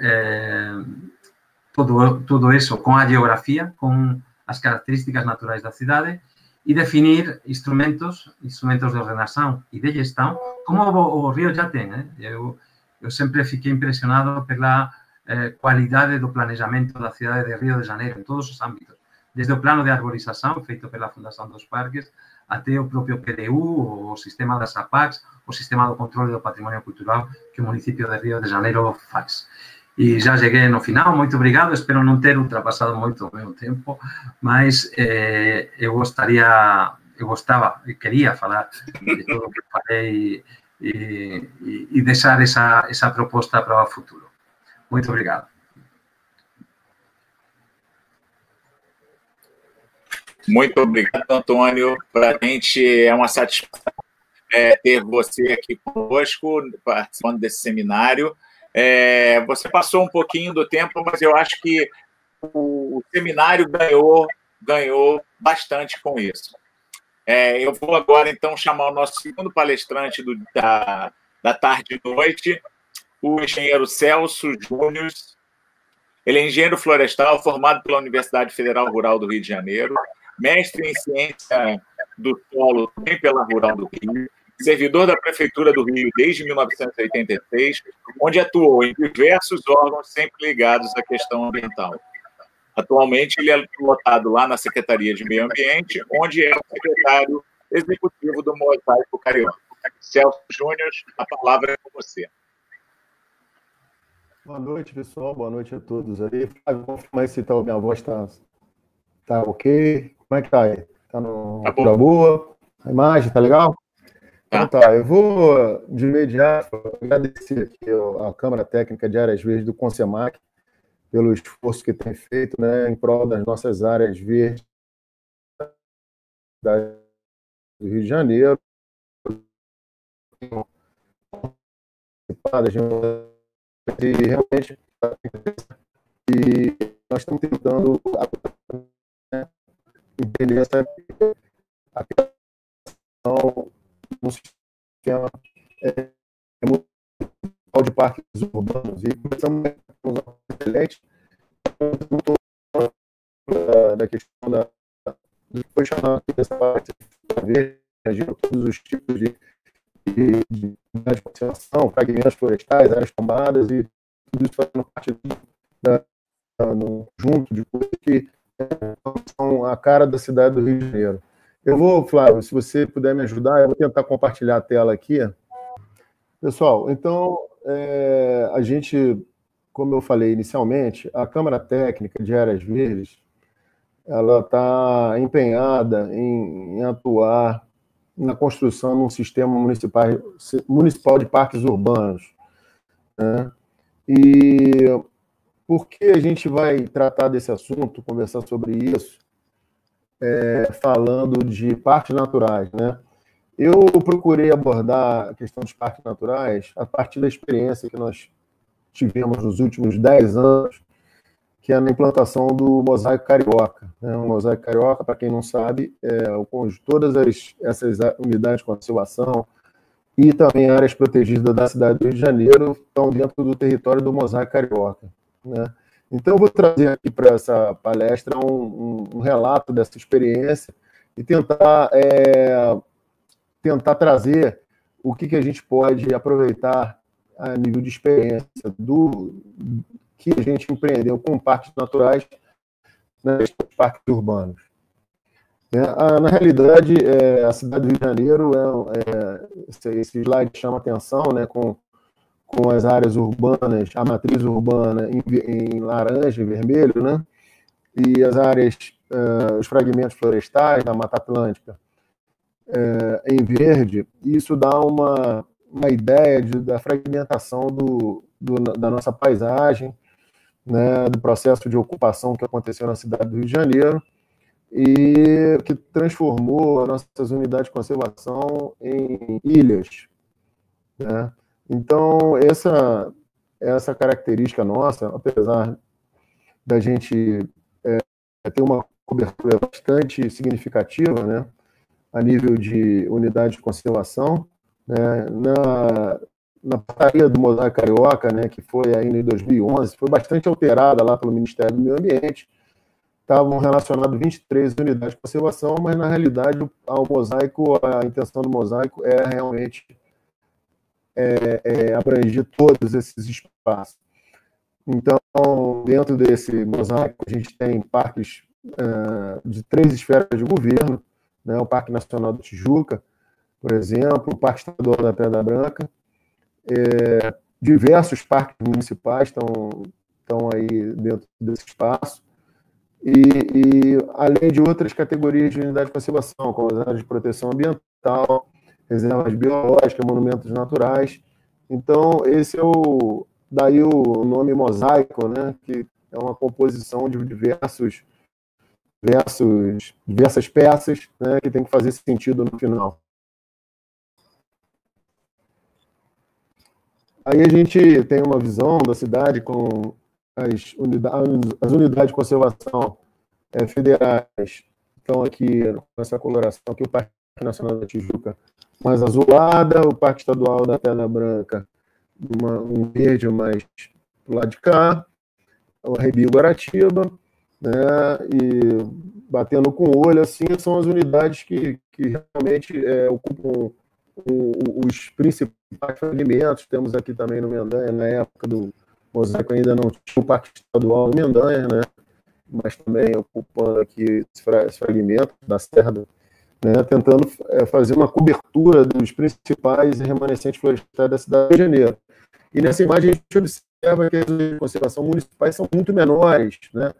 tudo isso com a geografia, com as características naturais da cidade e definir instrumentos de ordenação e de gestão, como o Rio já tem. Eu sempre fiquei impressionado pela qualidade do planejamento da cidade de Rio de Janeiro, em todos os âmbitos, desde o plano de arborização, feito pela Fundação dos Parques, até o próprio PDU, o sistema das APACs, o sistema do controle do patrimônio cultural que o município de Rio de Janeiro faz. E já cheguei no final, muito obrigado, espero não ter ultrapassado muito o meu tempo, mas eu queria falar de tudo o que falei e deixar essa proposta para o futuro. Muito obrigado. Muito obrigado, Antônio. Para a gente é uma satisfação ter você aqui conosco, participando desse seminário. Você passou um pouquinho do tempo, mas eu acho que o seminário ganhou bastante com isso. Eu vou agora, então, chamar o nosso segundo palestrante da tarde e noite, o engenheiro Celso Júnior. Ele é engenheiro florestal, formado pela Universidade Federal Rural do Rio de Janeiro, mestre em ciência do solo também pela Rural do Rio, servidor da Prefeitura do Rio desde 1986, onde atuou em diversos órgãos sempre ligados à questão ambiental. Atualmente, ele é pilotado lá na Secretaria de Meio Ambiente, onde é o secretário executivo do Mosaico Carioca. Celso Júnior, a palavra é com você. Boa noite, pessoal. Boa noite a todos aí. Mas se tá, minha voz tá ok? Como é que tá aí? Tá no... Tá bom. Tá boa? A imagem tá legal? Então tá, eu vou de imediato agradecer aqui a Câmara Técnica de Áreas Verdes do CONSEMAC pelo esforço que tem feito, né, em prol das nossas áreas verdes do Rio de Janeiro, e realmente nós estamos tentando entender essa aplicação no sistema municipal de parques urbanos, e começamos a usar o excelente da questão da depois chamada dessa parte de todos os tipos de conservação, fragmentos florestais, áreas tombadas, e tudo isso fazendo parte do junto de coisas que são a cara da cidade do Rio de Janeiro. Eu vou, Flávio, se você puder me ajudar, eu vou tentar compartilhar a tela aqui. Pessoal, então, a gente, como eu falei inicialmente, a Câmara Técnica de Áreas Verdes, ela está empenhada em atuar na construção de um sistema municipal de parques urbanos, né? E por que a gente vai tratar desse assunto, conversar sobre isso, falando de parques naturais, né? Eu procurei abordar a questão dos parques naturais a partir da experiência que nós tivemos nos últimos 10 anos, que é na implantação do Mosaico Carioca, né? O Mosaico Carioca, para quem não sabe, é o conjunto de todas essas unidades de conservação e também áreas protegidas da cidade do Rio de Janeiro estão dentro do território do Mosaico Carioca, né? Então, eu vou trazer aqui para essa palestra um relato dessa experiência e tentar trazer o que a gente pode aproveitar a nível de experiência que a gente empreendeu com parques naturais nos parques urbanos. Na realidade, a cidade do Rio de Janeiro, esse slide chama atenção, né, com as áreas urbanas, a matriz urbana em laranja e vermelho, né? E as áreas, os fragmentos florestais da Mata Atlântica em verde. Isso dá uma ideia da fragmentação da nossa paisagem, né? Do processo de ocupação que aconteceu na cidade do Rio de Janeiro e que transformou as nossas unidades de conservação em ilhas, né? Então, essa característica nossa, apesar da gente ter uma cobertura bastante significativa, né, a nível de unidade de conservação, né, na portaria do Mosaico Carioca, né, que foi ainda em 2011, foi bastante alterada lá pelo Ministério do Meio Ambiente. Estavam relacionados 23 unidades de conservação, mas, na realidade, a intenção do mosaico é realmente abranger todos esses espaços. Então, dentro desse mosaico, a gente tem parques de 3 esferas de governo, né, o Parque Nacional da Tijuca, por exemplo, o Parque Estadual da Pedra Branca, diversos parques municipais estão aí dentro desse espaço, e além de outras categorias de unidade de conservação, como as áreas de proteção ambiental, reservas biológicas, monumentos naturais. Então, esse é daí o nome mosaico, né, que é uma composição de diversas peças, né, que tem que fazer sentido no final. Aí a gente tem uma visão da cidade com as unidades de conservação federais estão aqui com essa coloração, aqui o Parque Nacional da Tijuca mais azulada, o Parque Estadual da Pedra Branca um verde mais do lado de cá, o Arrebio Guaratiba, né, e batendo com o olho assim são as unidades que realmente ocupam os principais alimentos. Temos aqui também no Mendanha, na época do mosaico ainda não tinha o Parque Estadual do Mendanha, né? Mas também ocupando aqui esse fragmento da Serra, né? Tentando fazer uma cobertura dos principais remanescentes florestais da cidade do Rio de Janeiro. E nessa imagem a gente observa que as unidades de conservação municipais são muito menores, né?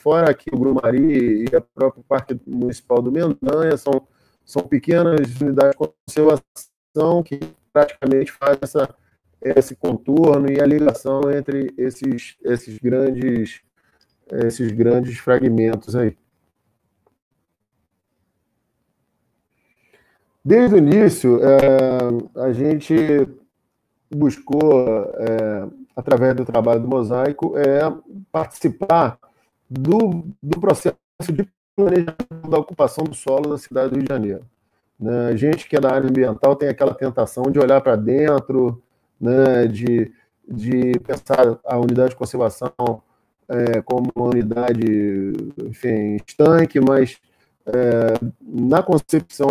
Fora aqui o Grumari e o próprio Parque Municipal do Mendanha, são pequenas unidades de conservação que praticamente fazem esse contorno e a ligação entre esses grandes fragmentos aí. Desde o início, a gente buscou, através do trabalho do mosaico, participar do processo de planejamento da ocupação do solo da cidade do Rio de Janeiro. A gente que é da área ambiental tem aquela tentação de olhar para dentro, né, de pensar a unidade de conservação como uma unidade, enfim, estanque, mas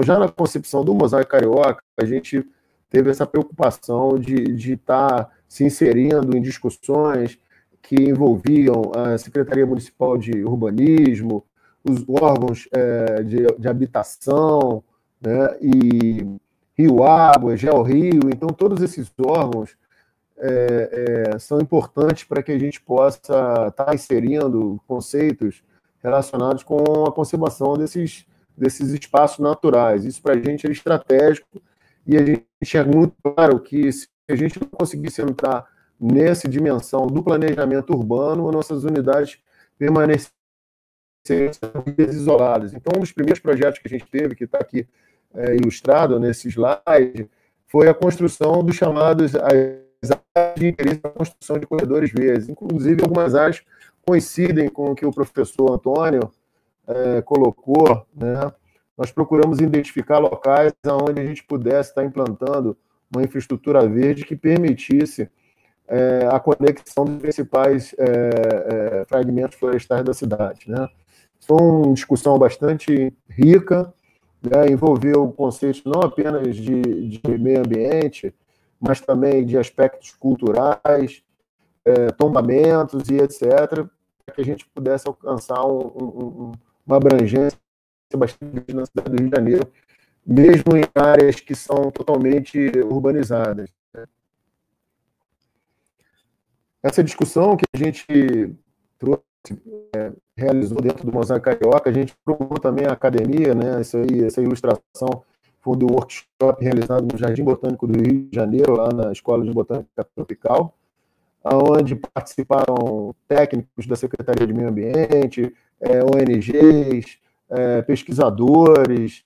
já na concepção do Mosaico Carioca, a gente teve essa preocupação de estar se inserindo em discussões que envolviam a Secretaria Municipal de Urbanismo, os órgãos de habitação, né, e Rio Água, GeoRio. Então todos esses órgãos são importantes para que a gente possa estar inserindo conceitos relacionados com a conservação desses espaços naturais. Isso para a gente é estratégico e a gente enxerga muito claro que se a gente não conseguisse entrar nessa dimensão do planejamento urbano, nossas unidades permaneceriam isoladas. Então um dos primeiros projetos que a gente teve, que está aqui ilustrado nesse slide, foi a construção dos chamados áreas de interesse da construção de corredores verdes. Inclusive, algumas áreas coincidem com o que o professor Antônio colocou, né? Nós procuramos identificar locais onde a gente pudesse estar implantando uma infraestrutura verde que permitisse a conexão dos principais fragmentos florestais da cidade, né? Foi uma discussão bastante rica, envolveu conceitos não apenas de meio ambiente, mas também de aspectos culturais, tombamentos e etc., para que a gente pudesse alcançar uma abrangência bastante grande na cidade do Rio de Janeiro, mesmo em áreas que são totalmente urbanizadas. Essa discussão que a gente trouxe, realizou dentro do Mosaico Carioca, a gente procurou também a academia, né? Essa ilustração foi do workshop realizado no Jardim Botânico do Rio de Janeiro, lá na Escola de Botânica Tropical, onde participaram técnicos da Secretaria de Meio Ambiente, ONGs, pesquisadores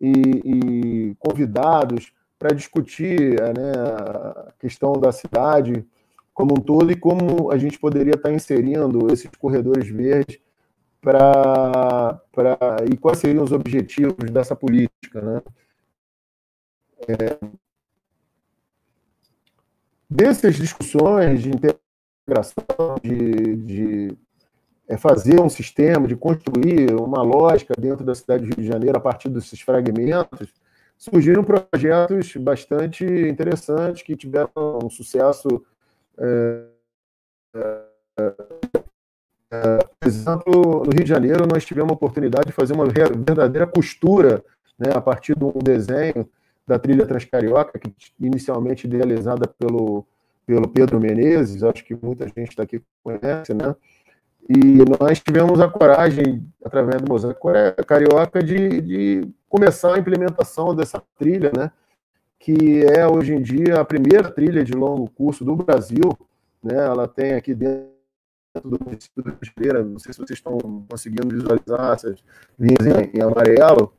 e convidados para discutir, né, a questão da cidade como um todo e como a gente poderia estar inserindo esses corredores verdes e quais seriam os objetivos dessa política, né? Dessas discussões de integração, de fazer um sistema, de construir uma lógica dentro da cidade do Rio de Janeiro a partir desses fragmentos, surgiram projetos bastante interessantes que tiveram um sucesso. Por exemplo, no Rio de Janeiro, nós tivemos a oportunidade de fazer uma verdadeira costura, né, a partir de um desenho da trilha Transcarioca, que inicialmente idealizada pelo Pedro Menezes, acho que muita gente daqui conhece, né? E nós tivemos a coragem, através do Mosaico Carioca, de começar a implementação dessa trilha, né? Que é, hoje em dia, a primeira trilha de longo curso do Brasil, né? Ela tem aqui dentro do município de Madureira, não sei se vocês estão conseguindo visualizar essas linhas em amarelo,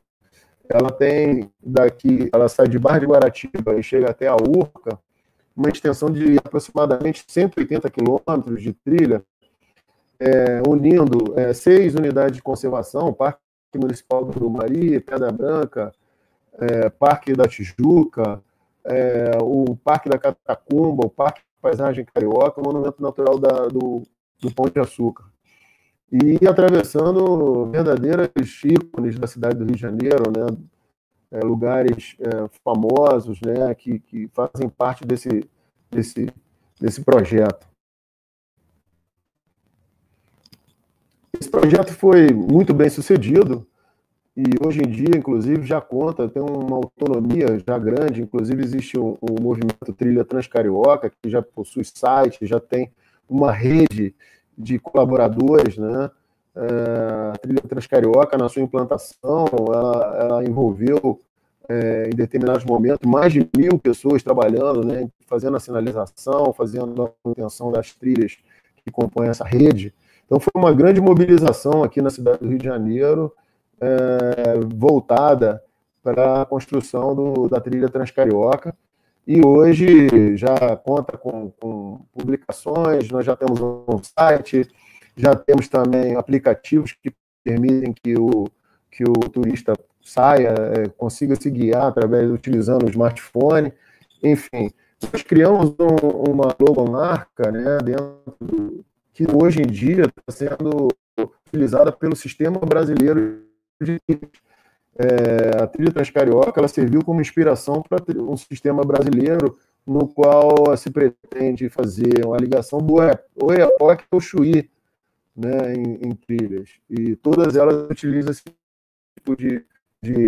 ela tem daqui, ela sai de Barra de Guaratiba e chega até a Urca, uma extensão de aproximadamente 180 quilômetros de trilha, unindo 6 unidades de conservação, Parque Municipal do Mari, Pedra Branca, Parque da Tijuca, o Parque da Catacumba, o Parque de Paisagem Carioca, o Monumento Natural do Pão de Açúcar. E atravessando verdadeiras ícones da cidade do Rio de Janeiro, né? Lugares famosos, né? Que fazem parte desse projeto. Esse projeto foi muito bem sucedido e hoje em dia, inclusive, já conta, tem uma autonomia já grande, inclusive existe um movimento Trilha Transcarioca, que já possui site, já tem uma rede de colaboradores, né? A Trilha Transcarioca, na sua implantação, ela envolveu, em determinados momentos, mais de 1.000 pessoas trabalhando, né? Fazendo a sinalização, fazendo a manutenção das trilhas que compõem essa rede. Então, foi uma grande mobilização aqui na cidade do Rio de Janeiro, voltada para a construção da trilha Transcarioca. E hoje já conta com publicações, nós já temos um site, já temos também aplicativos que permitem que o turista saia, consiga se guiar utilizando o smartphone. Enfim, nós criamos uma logomarca, né, que hoje em dia está sendo utilizada pelo Sistema Brasileiro de Trilhas. A trilha Transcarioca, ela serviu como inspiração para um sistema brasileiro no qual se pretende fazer uma ligação do Oiapoque ao Chuí, né, em trilhas. E todas elas utilizam esse tipo de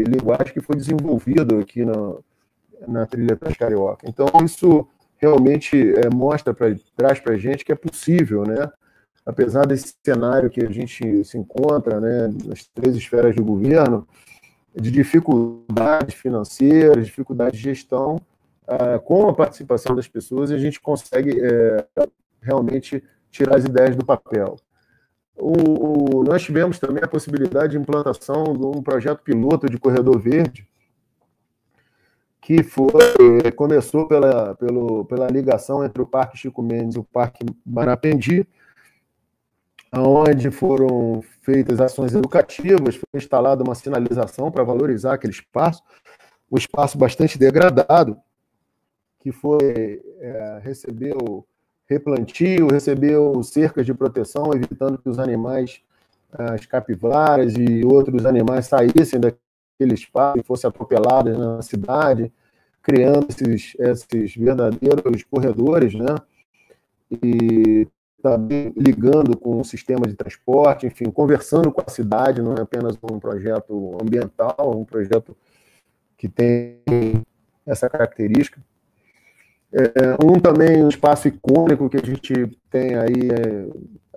linguagem que foi desenvolvido aqui na trilha Transcarioca. Então, isso realmente traz para a gente que é possível, né? Apesar desse cenário que a gente se encontra, né, nas 3 esferas do governo, de dificuldades financeiras, dificuldades de gestão, com a participação das pessoas, a gente consegue realmente tirar as ideias do papel. Nós tivemos também a possibilidade de implantação de um projeto piloto de corredor verde, que começou pela ligação entre o Parque Chico Mendes e o Parque Marapendi, onde foram feitas ações educativas, foi instalada uma sinalização para valorizar aquele espaço, um espaço bastante degradado, que recebeu replantio, recebeu cercas de proteção, evitando que os animais, as capivaras e outros animais saíssem daquele espaço e fossem atropeladas na cidade, criando esses verdadeiros corredores, né? E também ligando com o sistema de transporte, enfim, conversando com a cidade, não é apenas um projeto ambiental, um projeto que tem essa característica. Também um espaço icônico que a gente tem aí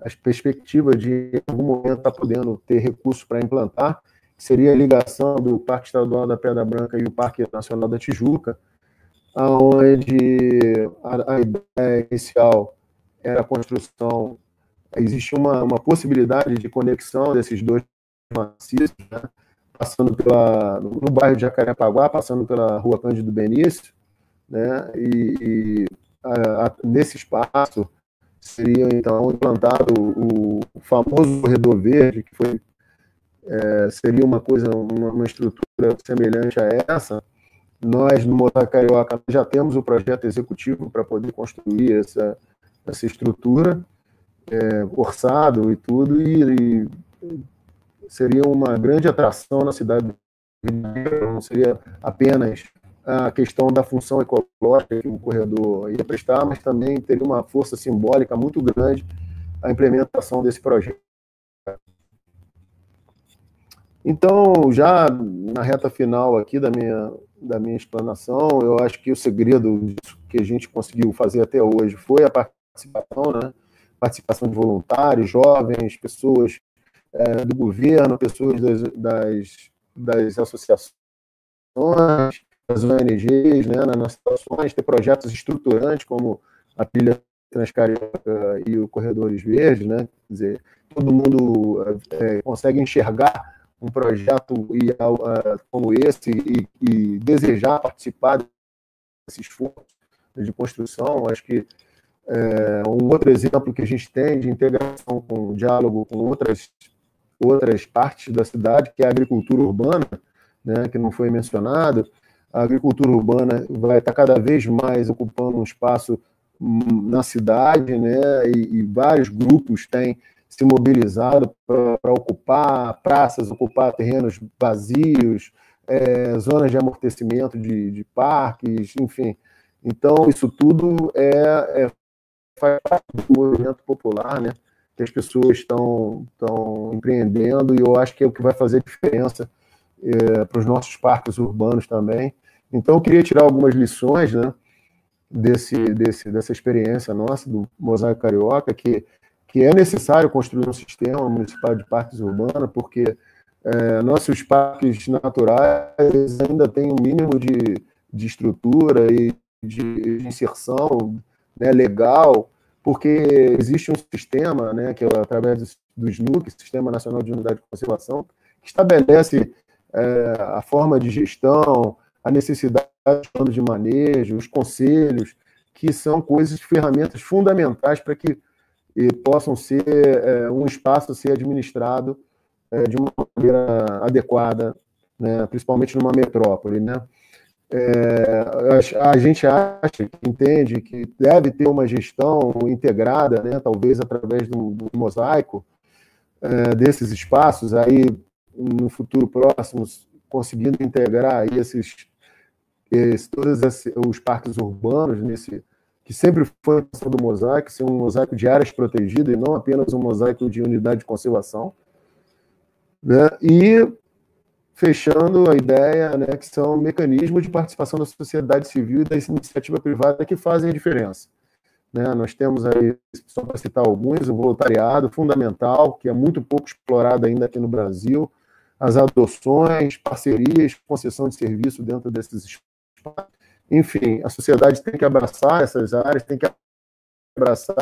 as perspectivas de em algum momento estar podendo ter recursos para implantar, que seria a ligação do Parque Estadual da Pedra Branca e o Parque Nacional da Tijuca, onde a ideia inicial era a construção, existe uma possibilidade de conexão desses dois maciços, né, passando no bairro de Jacarepaguá, passando pela Rua Cândido Benício, né? Nesse espaço seria, então, implantado o famoso corredor verde, que foi, seria uma estrutura semelhante a essa. Nós, no Morar Carioca, já temos o projeto executivo para poder construir essa estrutura, orçado e tudo, e seria uma grande atração na cidade do Rio de Janeiro. Não seria apenas a questão da função ecológica que o corredor ia prestar, mas também teria uma força simbólica muito grande a implementação desse projeto. Então, já na reta final aqui da minha explanação, eu acho que o segredo que a gente conseguiu fazer até hoje foi a participação, né? Participação de voluntários, jovens, pessoas do governo, pessoas das associações, das ONGs, né, nas situações, ter projetos estruturantes como a Trilha Transcarioca e o Corredores Verdes, né? Quer dizer, todo mundo consegue enxergar um projeto como esse e desejar participar desse esforço de construção. Acho que um outro exemplo que a gente tem de integração com diálogo com outras partes da cidade, que é a agricultura urbana, né, que não foi mencionado. A agricultura urbana vai estar cada vez mais ocupando um espaço na cidade, né, e vários grupos têm se mobilizado para ocupar praças, ocupar terrenos vazios, zonas de amortecimento de parques, enfim. Então, isso tudo faz parte do movimento popular, né, que as pessoas estão empreendendo, e eu acho que é o que vai fazer diferença para os nossos parques urbanos também. Então, eu queria tirar algumas lições, né, dessa experiência nossa, do Mosaico Carioca, que é necessário construir um sistema municipal de parques urbanos, porque nossos parques naturais ainda têm um mínimo de estrutura e de inserção, né, legal, porque existe um sistema, né, que é através do SNUC, Sistema Nacional de Unidades de Conservação, que estabelece a forma de gestão, a necessidade de plano de manejo, os conselhos, que são coisas, ferramentas fundamentais para que possam ser um espaço ser administrado de uma maneira adequada, né, principalmente numa metrópole, né? A gente acha, entende que deve ter uma gestão integrada, né, talvez através do mosaico desses espaços, aí no futuro próximo, conseguindo integrar aí todos os parques urbanos nesse, que sempre foi a questão do mosaico, ser um mosaico de áreas protegidas e não apenas um mosaico de unidade de conservação, né? E fechando a ideia, né, que são mecanismos de participação da sociedade civil e da iniciativa privada que fazem a diferença, né? Nós temos aí, só para citar alguns, o voluntariado fundamental, que é muito pouco explorado ainda aqui no Brasil, as adoções, parcerias, concessão de serviço dentro desses espaços. Enfim, a sociedade tem que abraçar essas áreas, tem que abraçar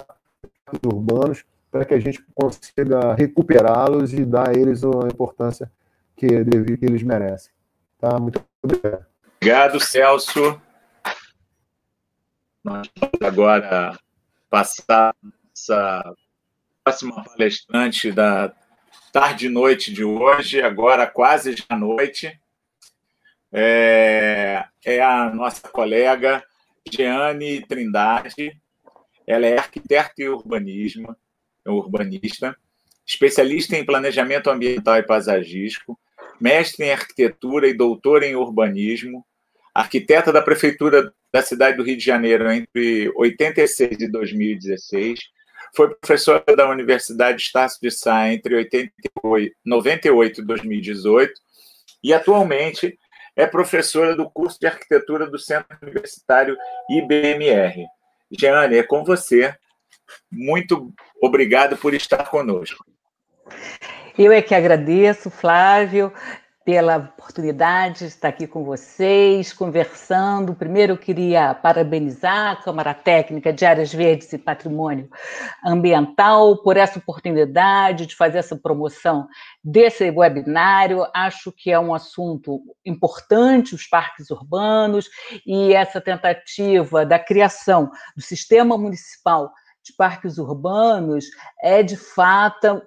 os urbanos para que a gente consiga recuperá-los e dar a eles a importância que eles merecem. Tá? Muito obrigado. Obrigado, Celso. Nós vamos agora passar a próxima palestrante da tarde e noite de hoje, agora quase já à noite. É a nossa colega Jeane Trindade. Ela é arquiteta e urbanista, especialista em planejamento ambiental e paisagístico, mestre em arquitetura e doutora em urbanismo, arquiteta da Prefeitura da cidade do Rio de Janeiro entre 86 e 2016, foi professora da Universidade Estácio de Sá entre 98 e 2018 e, atualmente, é professora do curso de arquitetura do Centro Universitário IBMR. Jeane, é com você. Muito obrigado por estar conosco. Eu é que agradeço, Flávio. pela oportunidade de estar aqui com vocês, conversando. Primeiro, eu queria parabenizar a Câmara Técnica de Áreas Verdes e Patrimônio Ambiental por essa oportunidade de fazer essa promoção desse webinário. Acho que é um assunto importante, os parques urbanos, e essa tentativa da criação do Sistema Municipal de Parques Urbanos é, de fato,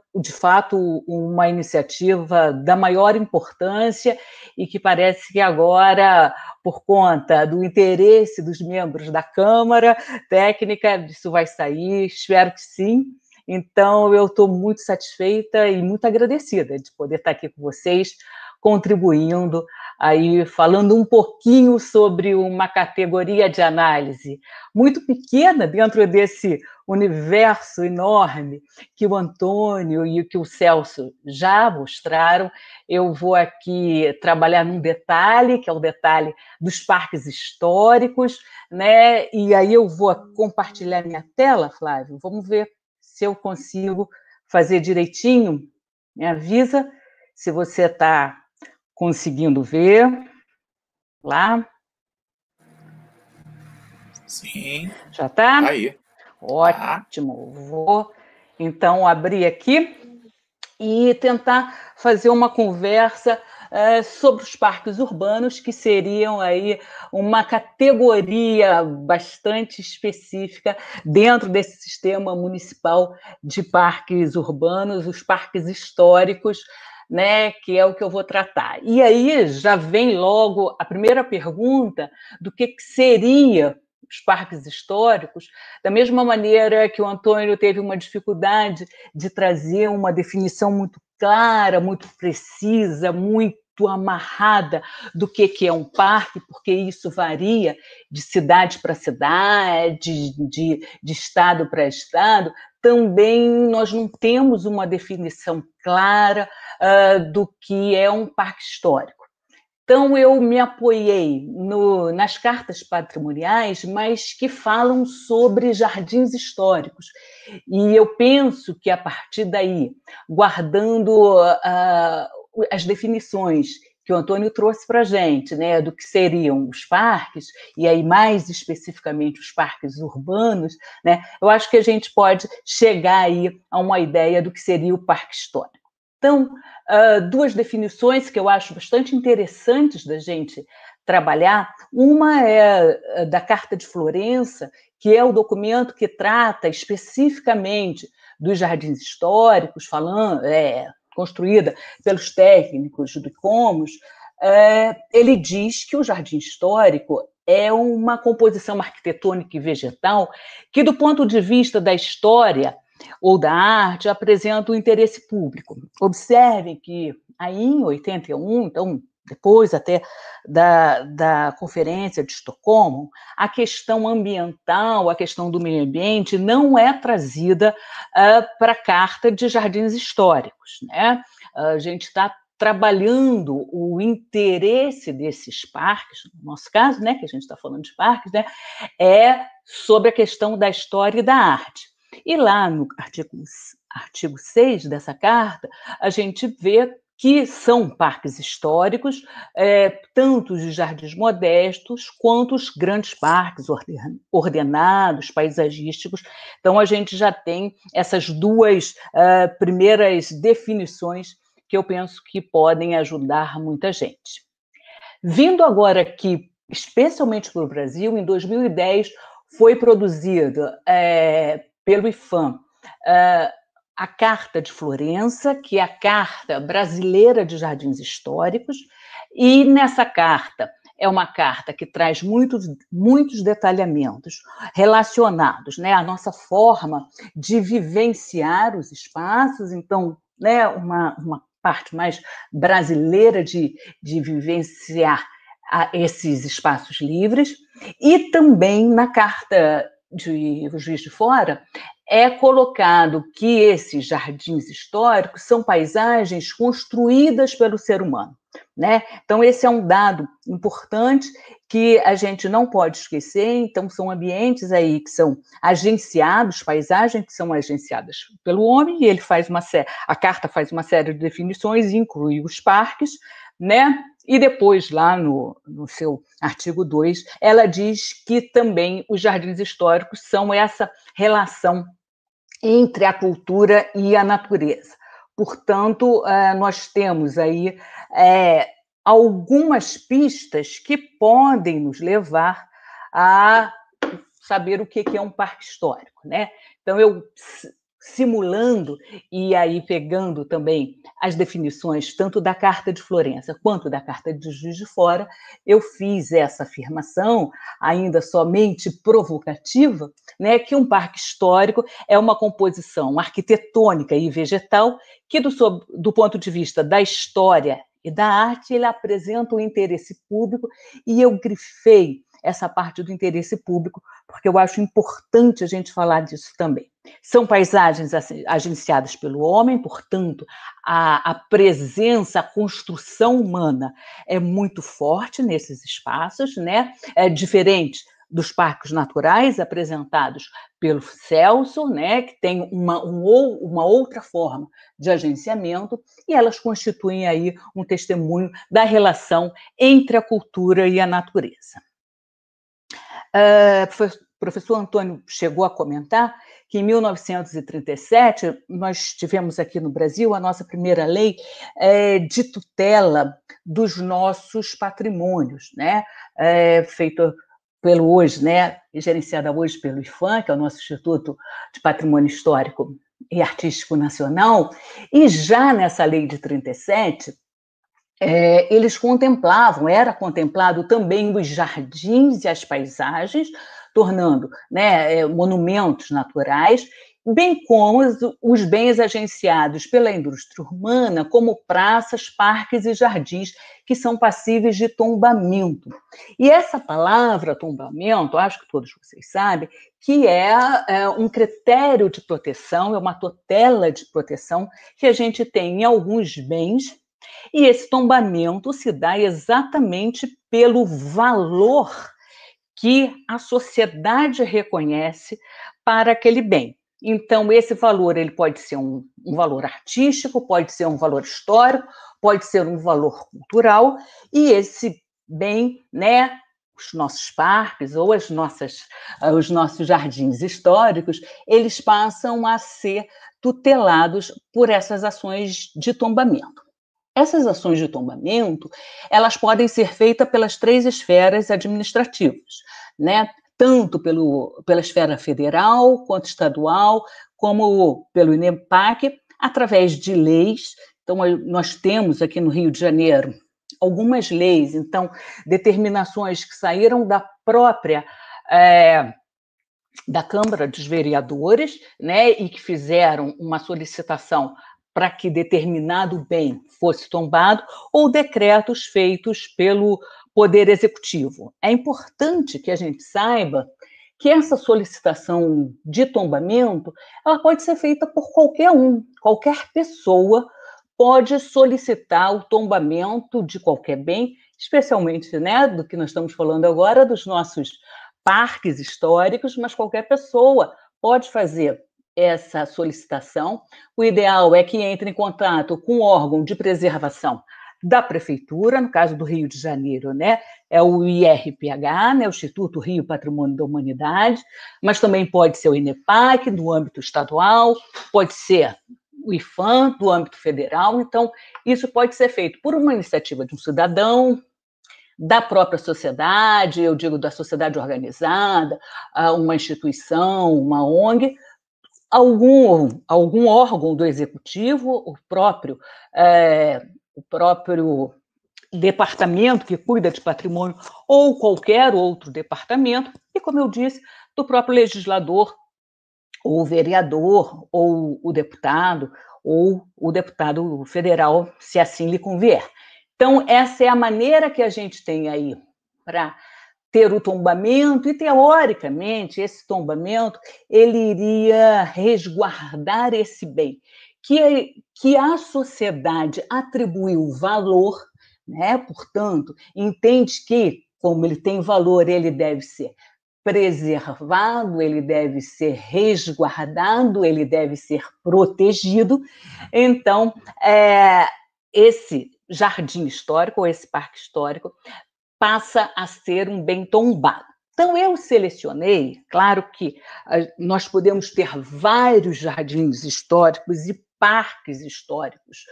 uma iniciativa da maior importância e que parece que agora, por conta do interesse dos membros da Câmara Técnica, isso vai sair, espero que sim. Então, eu estou muito satisfeita e muito agradecida de poder estar aqui com vocês, contribuindo, aí falando um pouquinho sobre uma categoria de análise muito pequena dentro desse universo enorme que o Antônio e que o Celso já mostraram. Eu vou aqui trabalhar num detalhe, que é o detalhe dos parques históricos, né? E aí eu vou compartilhar minha tela, Flávio, vamos ver se eu consigo fazer direitinho. Me avisa se você está conseguindo ver lá? Sim. Já está? Aí. Ótimo. Vou, então, abrir aqui e tentar fazer uma conversa sobre os parques urbanos, que seriam aí uma categoria bastante específica dentro desse sistema municipal de parques urbanos, os parques históricos, né, que é o que eu vou tratar. E aí já vem logo a primeira pergunta do que seria os parques históricos, da mesma maneira que o Antônio teve uma dificuldade de trazer uma definição muito clara, muito precisa, muito amarrada do que é um parque, porque isso varia de cidade para cidade, de estado para estado. Também nós não temos uma definição clara do que é um parque histórico. Então, eu me apoiei nas cartas patrimoniais, mas que falam sobre jardins históricos. E eu penso que, a partir daí, guardando as definições que o Antônio trouxe para a gente, né, do que seriam os parques, e aí mais especificamente os parques urbanos, né, eu acho que a gente pode chegar aí a uma ideia do que seria o parque histórico. Então, duas definições que eu acho bastante interessantes da gente trabalhar. Uma é da Carta de Florença, que é o documento que trata especificamente dos jardins históricos, falando... construída pelos técnicos do ICOMOS, ele diz que o jardim histórico é uma composição arquitetônica e vegetal que, do ponto de vista da história ou da arte, apresenta um interesse público. Observem que, aí em 81, então, depois até da Conferência de Estocolmo, a questão ambiental, a questão do meio ambiente não é trazida para a Carta de Jardins Históricos, né? A gente está trabalhando o interesse desses parques, no nosso caso, né, que a gente está falando de parques, né, é sobre a questão da história e da arte. E lá no artigo 6 dessa carta, a gente vê que são parques históricos, tanto os jardins modestos quanto os grandes parques ordenados, paisagísticos. Então, a gente já tem essas duas primeiras definições que eu penso que podem ajudar muita gente. Vindo agora aqui, especialmente para o Brasil, em 2010 foi produzido pelo IPHAN, a Carta de Florença, que é a Carta Brasileira de Jardins Históricos, e nessa carta é uma carta que traz muitos detalhamentos relacionados, né, à nossa forma de vivenciar os espaços. Então, né, uma parte mais brasileira de vivenciar esses espaços livres, e também na Carta de Juiz de Fora é colocado que esses jardins históricos são paisagens construídas pelo ser humano, né? Então, esse é um dado importante que a gente não pode esquecer. Então, são ambientes aí que são agenciados, paisagens que são agenciadas pelo homem, e a carta faz uma série de definições, inclui os parques, né? E depois, lá no seu artigo 2, ela diz que também os jardins históricos são essa relação entre a cultura e a natureza. Portanto, nós temos aí algumas pistas que podem nos levar a saber o que é um parque histórico, né? Então, eu simulando e aí pegando também as definições tanto da Carta de Florença quanto da Carta de Juiz de Fora, eu fiz essa afirmação, ainda somente provocativa, né, que um parque histórico é uma composição arquitetônica e vegetal que, do ponto de vista da história e da arte, ele apresenta o interesse público, e eu grifei essa parte do interesse público, porque eu acho importante a gente falar disso também. São paisagens agenciadas pelo homem, portanto, a presença, a construção humana é muito forte nesses espaços, né? É diferente dos parques naturais apresentados pelo Celso, né? Que tem uma outra forma de agenciamento, e elas constituem aí um testemunho da relação entre a cultura e a natureza. Professor Antônio chegou a comentar que em 1937 nós tivemos aqui no Brasil a nossa primeira lei de tutela dos nossos patrimônios, né? Feito pelo hoje, né? Gerenciada hoje pelo IPHAN, que é o nosso Instituto de Patrimônio Histórico e Artístico Nacional, e já nessa lei de 37 eles contemplavam, era contemplado também os jardins e as paisagens, tornando, né, monumentos naturais, bem como os bens agenciados pela indústria urbana, como praças, parques e jardins, que são passíveis de tombamento. E essa palavra, tombamento, acho que todos vocês sabem, que é um critério de proteção, é uma tutela de proteção que a gente tem em alguns bens, e esse tombamento se dá exatamente pelo valor que a sociedade reconhece para aquele bem. Então, esse valor ele pode ser um valor artístico, pode ser um valor histórico, pode ser um valor cultural, e esse bem, né, os nossos parques ou os nossos jardins históricos, eles passam a ser tutelados por essas ações de tombamento. Essas ações de tombamento, elas podem ser feitas pelas três esferas administrativas, né? Tanto pela esfera federal, quanto estadual, como pelo INEPAC, através de leis. Então, nós temos aqui no Rio de Janeiro algumas leis, então, determinações que saíram da própria da Câmara dos Vereadores, né? E que fizeram uma solicitação para que determinado bem fosse tombado, ou decretos feitos pelo Poder Executivo. É importante que a gente saiba que essa solicitação de tombamento, ela pode ser feita por qualquer um, qualquer pessoa pode solicitar o tombamento de qualquer bem, especialmente, né, do que nós estamos falando agora, dos nossos parques históricos, mas qualquer pessoa pode fazer essa solicitação. O ideal é que entre em contato com o órgão de preservação da prefeitura, no caso do Rio de Janeiro, né, é o IRPH, né, o Instituto Rio Patrimônio da Humanidade, mas também pode ser o INEPAC, no âmbito estadual, pode ser o IPHAN, do âmbito federal. Então, isso pode ser feito por uma iniciativa de um cidadão, da própria sociedade, eu digo da sociedade organizada, uma instituição, uma ONG, algum órgão do executivo, o próprio departamento que cuida de patrimônio, ou qualquer outro departamento, e, como eu disse, do próprio legislador, ou vereador, ou o deputado, federal, se assim lhe convier. Então, essa é a maneira que a gente tem aí para ter o tombamento, e teoricamente esse tombamento ele iria resguardar esse bem que a sociedade atribuiu valor, né? Portanto, entende que, como ele tem valor, ele deve ser preservado, ele deve ser resguardado, ele deve ser protegido. Então, esse jardim histórico, ou esse parque histórico, passa a ser um bem tombado. Então, eu selecionei, claro que nós podemos ter vários jardins históricos e parques históricos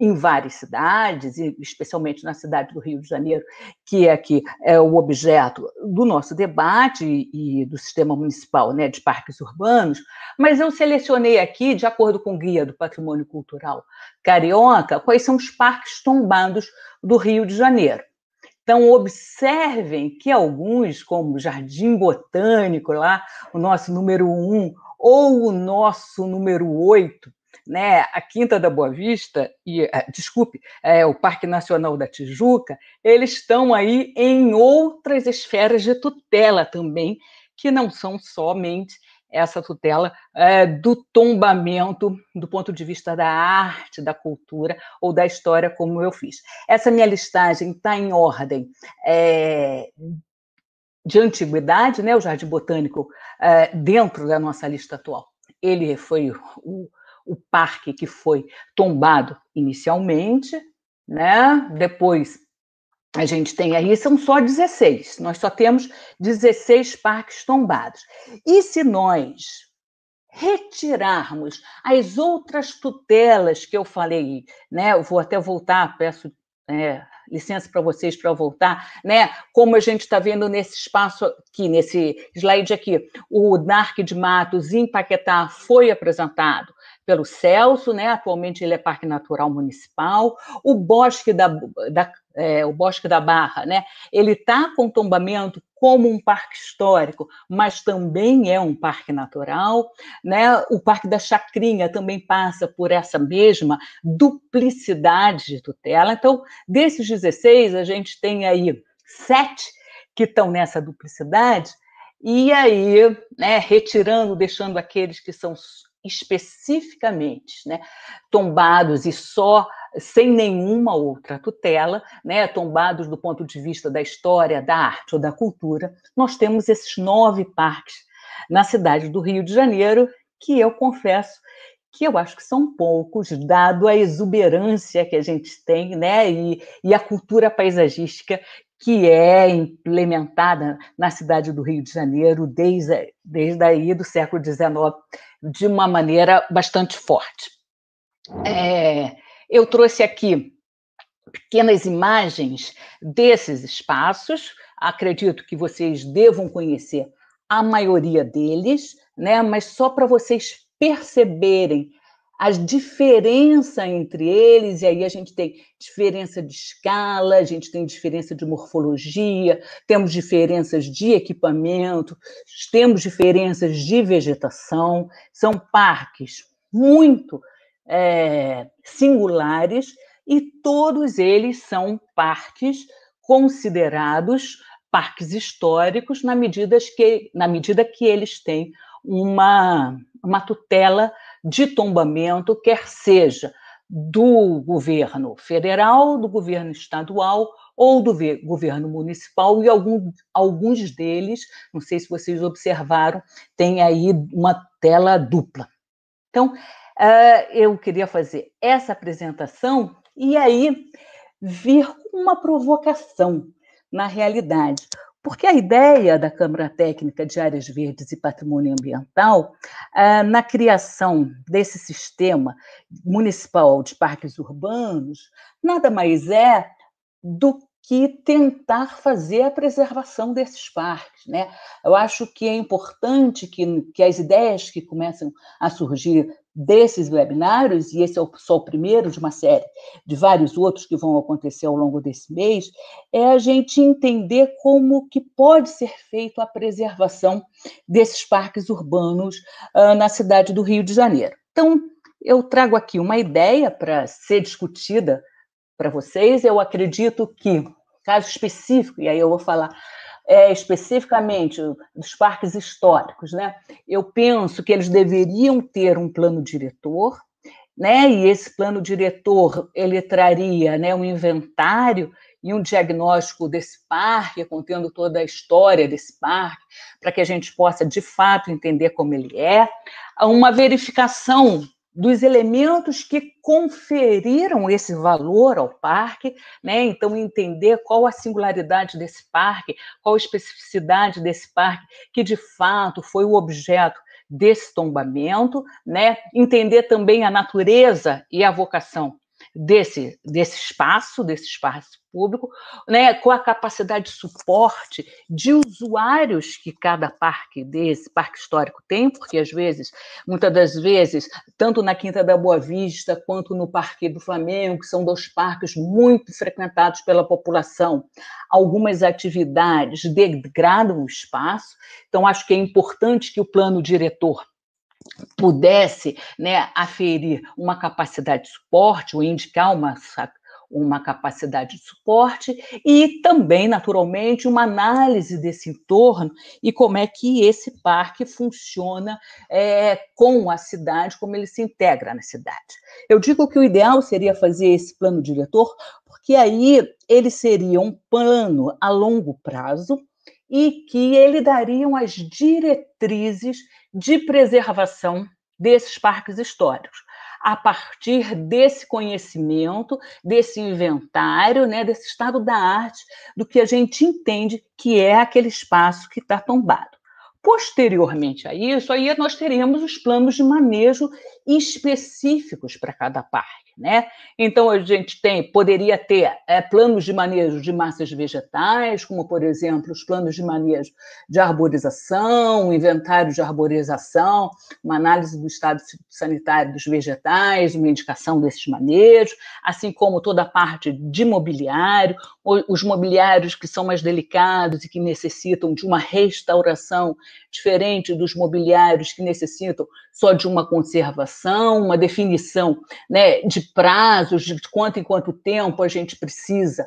em várias cidades, e especialmente na cidade do Rio de Janeiro, que aqui é o objeto do nosso debate e do sistema municipal, né, de parques urbanos, mas eu selecionei aqui, de acordo com o Guia do Patrimônio Cultural Carioca, quais são os parques tombados do Rio de Janeiro. Então, observem que alguns, como o Jardim Botânico, lá, o nosso número 1, ou o nosso número 8, né, a Quinta da Boa Vista, e, desculpe, o Parque Nacional da Tijuca, eles estão aí em outras esferas de tutela também, que não são somente essa tutela do tombamento do ponto de vista da arte, da cultura ou da história, como eu fiz. Essa minha listagem está em ordem de antiguidade, né? O Jardim Botânico, dentro da nossa lista atual, ele foi o parque que foi tombado inicialmente, né? Depois a gente tem aí, são só 16, nós só temos 16 parques tombados. E se nós retirarmos as outras tutelas que eu falei, né? Eu vou até voltar, peço licença para vocês para voltar, né? Como a gente está vendo nesse espaço aqui, nesse slide aqui, o NARC de Matos em Paquetá foi apresentado pelo Celso, né? Atualmente ele é Parque Natural Municipal. O Bosque o Bosque da Barra, né? Ele está com tombamento como um parque histórico, mas também é um parque natural, né? O Parque da Chacrinha também passa por essa mesma duplicidade de tutela. Então, desses 16, a gente tem aí 7 que estão nessa duplicidade, e aí, né, retirando, deixando aqueles que são especificamente, né, tombados e só sem nenhuma outra tutela, né, tombados do ponto de vista da história, da arte ou da cultura, nós temos esses 9 parques na cidade do Rio de Janeiro, que eu confesso que eu acho que são poucos, dado a exuberância que a gente tem, né, e a cultura paisagística que é implementada na cidade do Rio de Janeiro desde aí do século XIX, de uma maneira bastante forte. Eu trouxe aqui pequenas imagens desses espaços, acredito que vocês devam conhecer a maioria deles, né? Mas só para vocês perceberem a diferença entre eles, e aí a gente tem diferença de escala, a gente tem diferença de morfologia, temos diferenças de equipamento, temos diferenças de vegetação, são parques muito singulares, e todos eles são parques considerados parques históricos na medida que eles têm uma tutela de tombamento, quer seja do governo federal, do governo estadual ou do governo municipal, e alguns deles, não sei se vocês observaram, tem aí uma tela dupla. Então, eu queria fazer essa apresentação e aí vir uma provocação na realidade, porque a ideia da Câmara Técnica de Áreas Verdes e Patrimônio Ambiental, na criação desse sistema municipal de parques urbanos, nada mais é do que tentar fazer a preservação desses parques, né? Eu acho que é importante que as ideias que começam a surgir desses webinários, e esse é só o primeiro de uma série de vários outros que vão acontecer ao longo desse mês, é a gente entender como que pode ser feito a preservação desses parques urbanos na cidade do Rio de Janeiro. Então, eu trago aqui uma ideia para ser discutida para vocês. Eu acredito que, caso específico, e aí eu vou falar especificamente dos parques históricos, né? Eu penso que eles deveriam ter um plano diretor, né? E esse plano diretor, ele traria, né, um inventário e um diagnóstico desse parque, contendo toda a história desse parque, para que a gente possa, de fato, entender como ele é. Uma verificação dos elementos que conferiram esse valor ao parque, né? Então, entender qual a singularidade desse parque, qual a especificidade desse parque, que de fato foi o objeto desse tombamento, né? Entender também a natureza e a vocação desse espaço público, né, com a capacidade de suporte de usuários que cada parque parque histórico tem, porque muitas das vezes, tanto na Quinta da Boa Vista quanto no Parque do Flamengo, que são dois parques muito frequentados pela população, algumas atividades degradam o espaço. Então, acho que é importante que o plano diretor pudesse, né, aferir uma capacidade de suporte ou indicar uma capacidade de suporte e também, naturalmente, uma análise desse entorno e como é que esse parque funciona com a cidade, como ele se integra na cidade. Eu digo que o ideal seria fazer esse plano diretor, porque aí ele seria um plano a longo prazo e que ele dariam as diretrizes de preservação desses parques históricos, a partir desse conhecimento, desse inventário, né, desse estado da arte, do que a gente entende que é aquele espaço que está tombado. Posteriormente a isso, aí nós teremos os planos de manejo específicos para cada parque, né? Então, a gente poderia ter planos de manejo de massas vegetais, como, por exemplo, os planos de manejo de arborização, um inventário de arborização, uma análise do estado sanitário dos vegetais, uma indicação desses manejos, assim como toda a parte de mobiliário, os mobiliários que são mais delicados e que necessitam de uma restauração diferente dos mobiliários que necessitam só de uma conservação, uma definição, né, de prazos, de quanto em quanto tempo a gente precisa,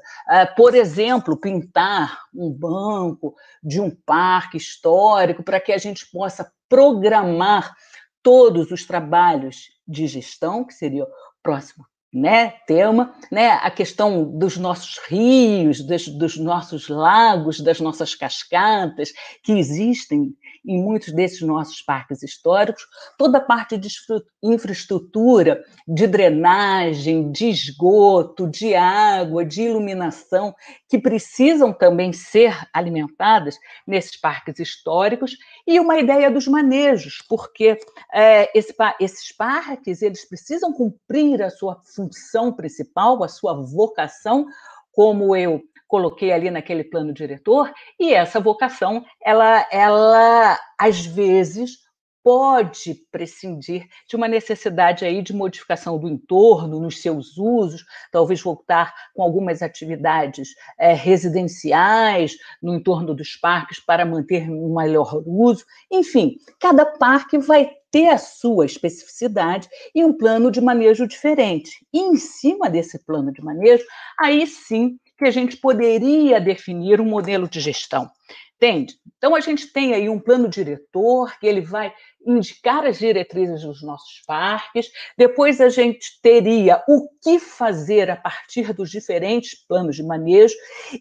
por exemplo, pintar um banco de um parque histórico para que a gente possa programar todos os trabalhos de gestão, que seria o próximo, né, tema, né, a questão dos nossos rios, dos nossos lagos, das nossas cascatas, que existem em muitos desses nossos parques históricos, toda a parte de infraestrutura, de drenagem, de esgoto, de água, de iluminação, que precisam também ser alimentadas nesses parques históricos, e uma ideia dos manejos, porque esses parques eles precisam cumprir a sua função principal, a sua vocação, como eu coloquei ali naquele plano diretor, e essa vocação, ela às vezes pode prescindir de uma necessidade aí de modificação do entorno, nos seus usos, talvez voltar com algumas atividades residenciais no entorno dos parques para manter um melhor uso. Enfim, cada parque vai ter a sua especificidade e um plano de manejo diferente. E em cima desse plano de manejo, aí sim que a gente poderia definir um modelo de gestão. Entende? Então, a gente tem aí um plano diretor, que ele vai indicar as diretrizes dos nossos parques, depois a gente teria o que fazer a partir dos diferentes planos de manejo,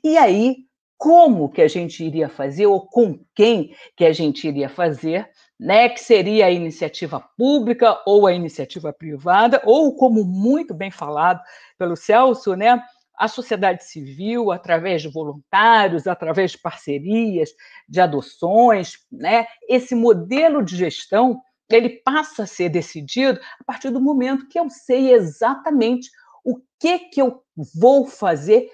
e aí, como que a gente iria fazer, ou com quem que a gente iria fazer, né, que seria a iniciativa pública ou a iniciativa privada, ou, como muito bem falado pelo Celso, né, a sociedade civil, através de voluntários, através de parcerias, de adoções, né? Esse modelo de gestão, ele passa a ser decidido a partir do momento que eu sei exatamente o que eu vou fazer,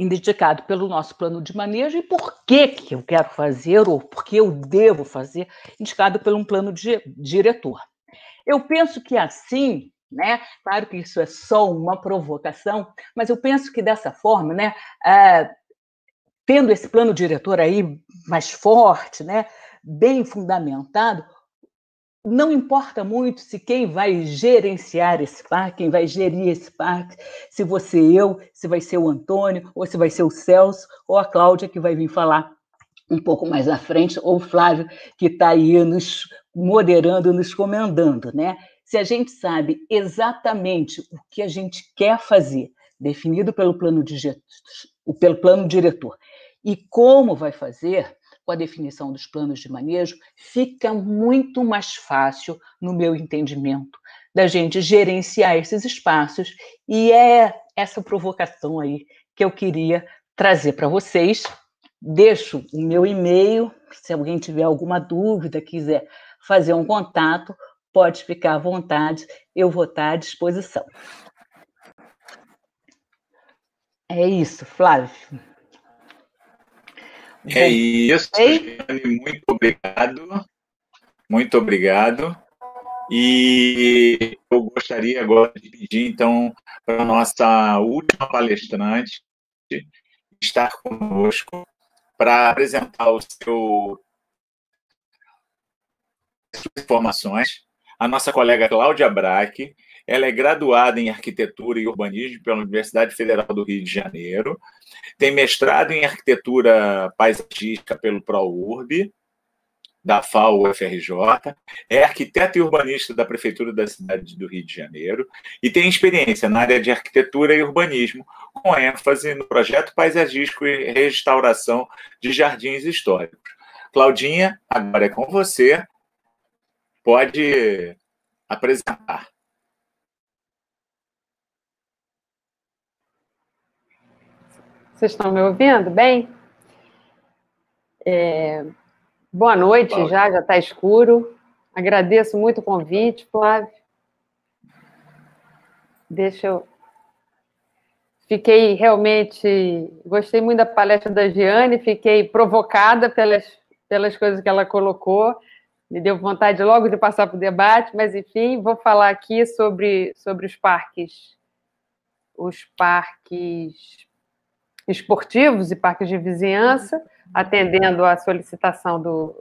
indicado pelo nosso plano de manejo, e por que eu quero fazer, ou por que eu devo fazer, indicado pelo um plano diretor. Eu penso que assim, né? Claro que isso é só uma provocação, mas eu penso que dessa forma, né, tendo esse plano diretor aí mais forte, né, bem fundamentado, não importa muito se quem vai gerenciar esse parque, quem vai gerir esse parque, se vou ser eu, se vai ser o Antônio, ou se vai ser o Celso, ou a Cláudia, que vai vir falar um pouco mais à frente, ou o Flávio, que está aí nos moderando, nos comandando, né? Se a gente sabe exatamente o que a gente quer fazer, definido pelo plano diretor, e como vai fazer, com a definição dos planos de manejo, fica muito mais fácil, no meu entendimento, da gente gerenciar esses espaços, e é essa provocação aí que eu queria trazer para vocês. Deixo o meu e-mail, se alguém tiver alguma dúvida, quiser fazer um contato, pode ficar à vontade, eu vou estar à disposição. É isso, Flávio. É isso, muito obrigado. Muito obrigado. E eu gostaria agora de pedir, então, para a nossa última palestrante estar conosco para apresentar o seu... informações. A nossa colega Cláudia Braque, ela é graduada em Arquitetura e Urbanismo pela Universidade Federal do Rio de Janeiro, tem mestrado em Arquitetura Paisagística pelo ProURB, da FAU-UFRJ, é arquiteta e urbanista da Prefeitura da cidade do Rio de Janeiro e tem experiência na área de arquitetura e urbanismo, com ênfase no projeto paisagístico e restauração de jardins históricos. Claudinha, agora é com você, pode apresentar. Vocês estão me ouvindo bem? Boa noite, já está escuro. Agradeço muito o convite, Flávio. Deixa eu... Fiquei realmente... Gostei muito da palestra da Giane, fiquei provocada pelas coisas que ela colocou. Me deu vontade logo de passar para o debate, mas, enfim, vou falar aqui sobre os parques esportivos e parques de vizinhança, atendendo à solicitação do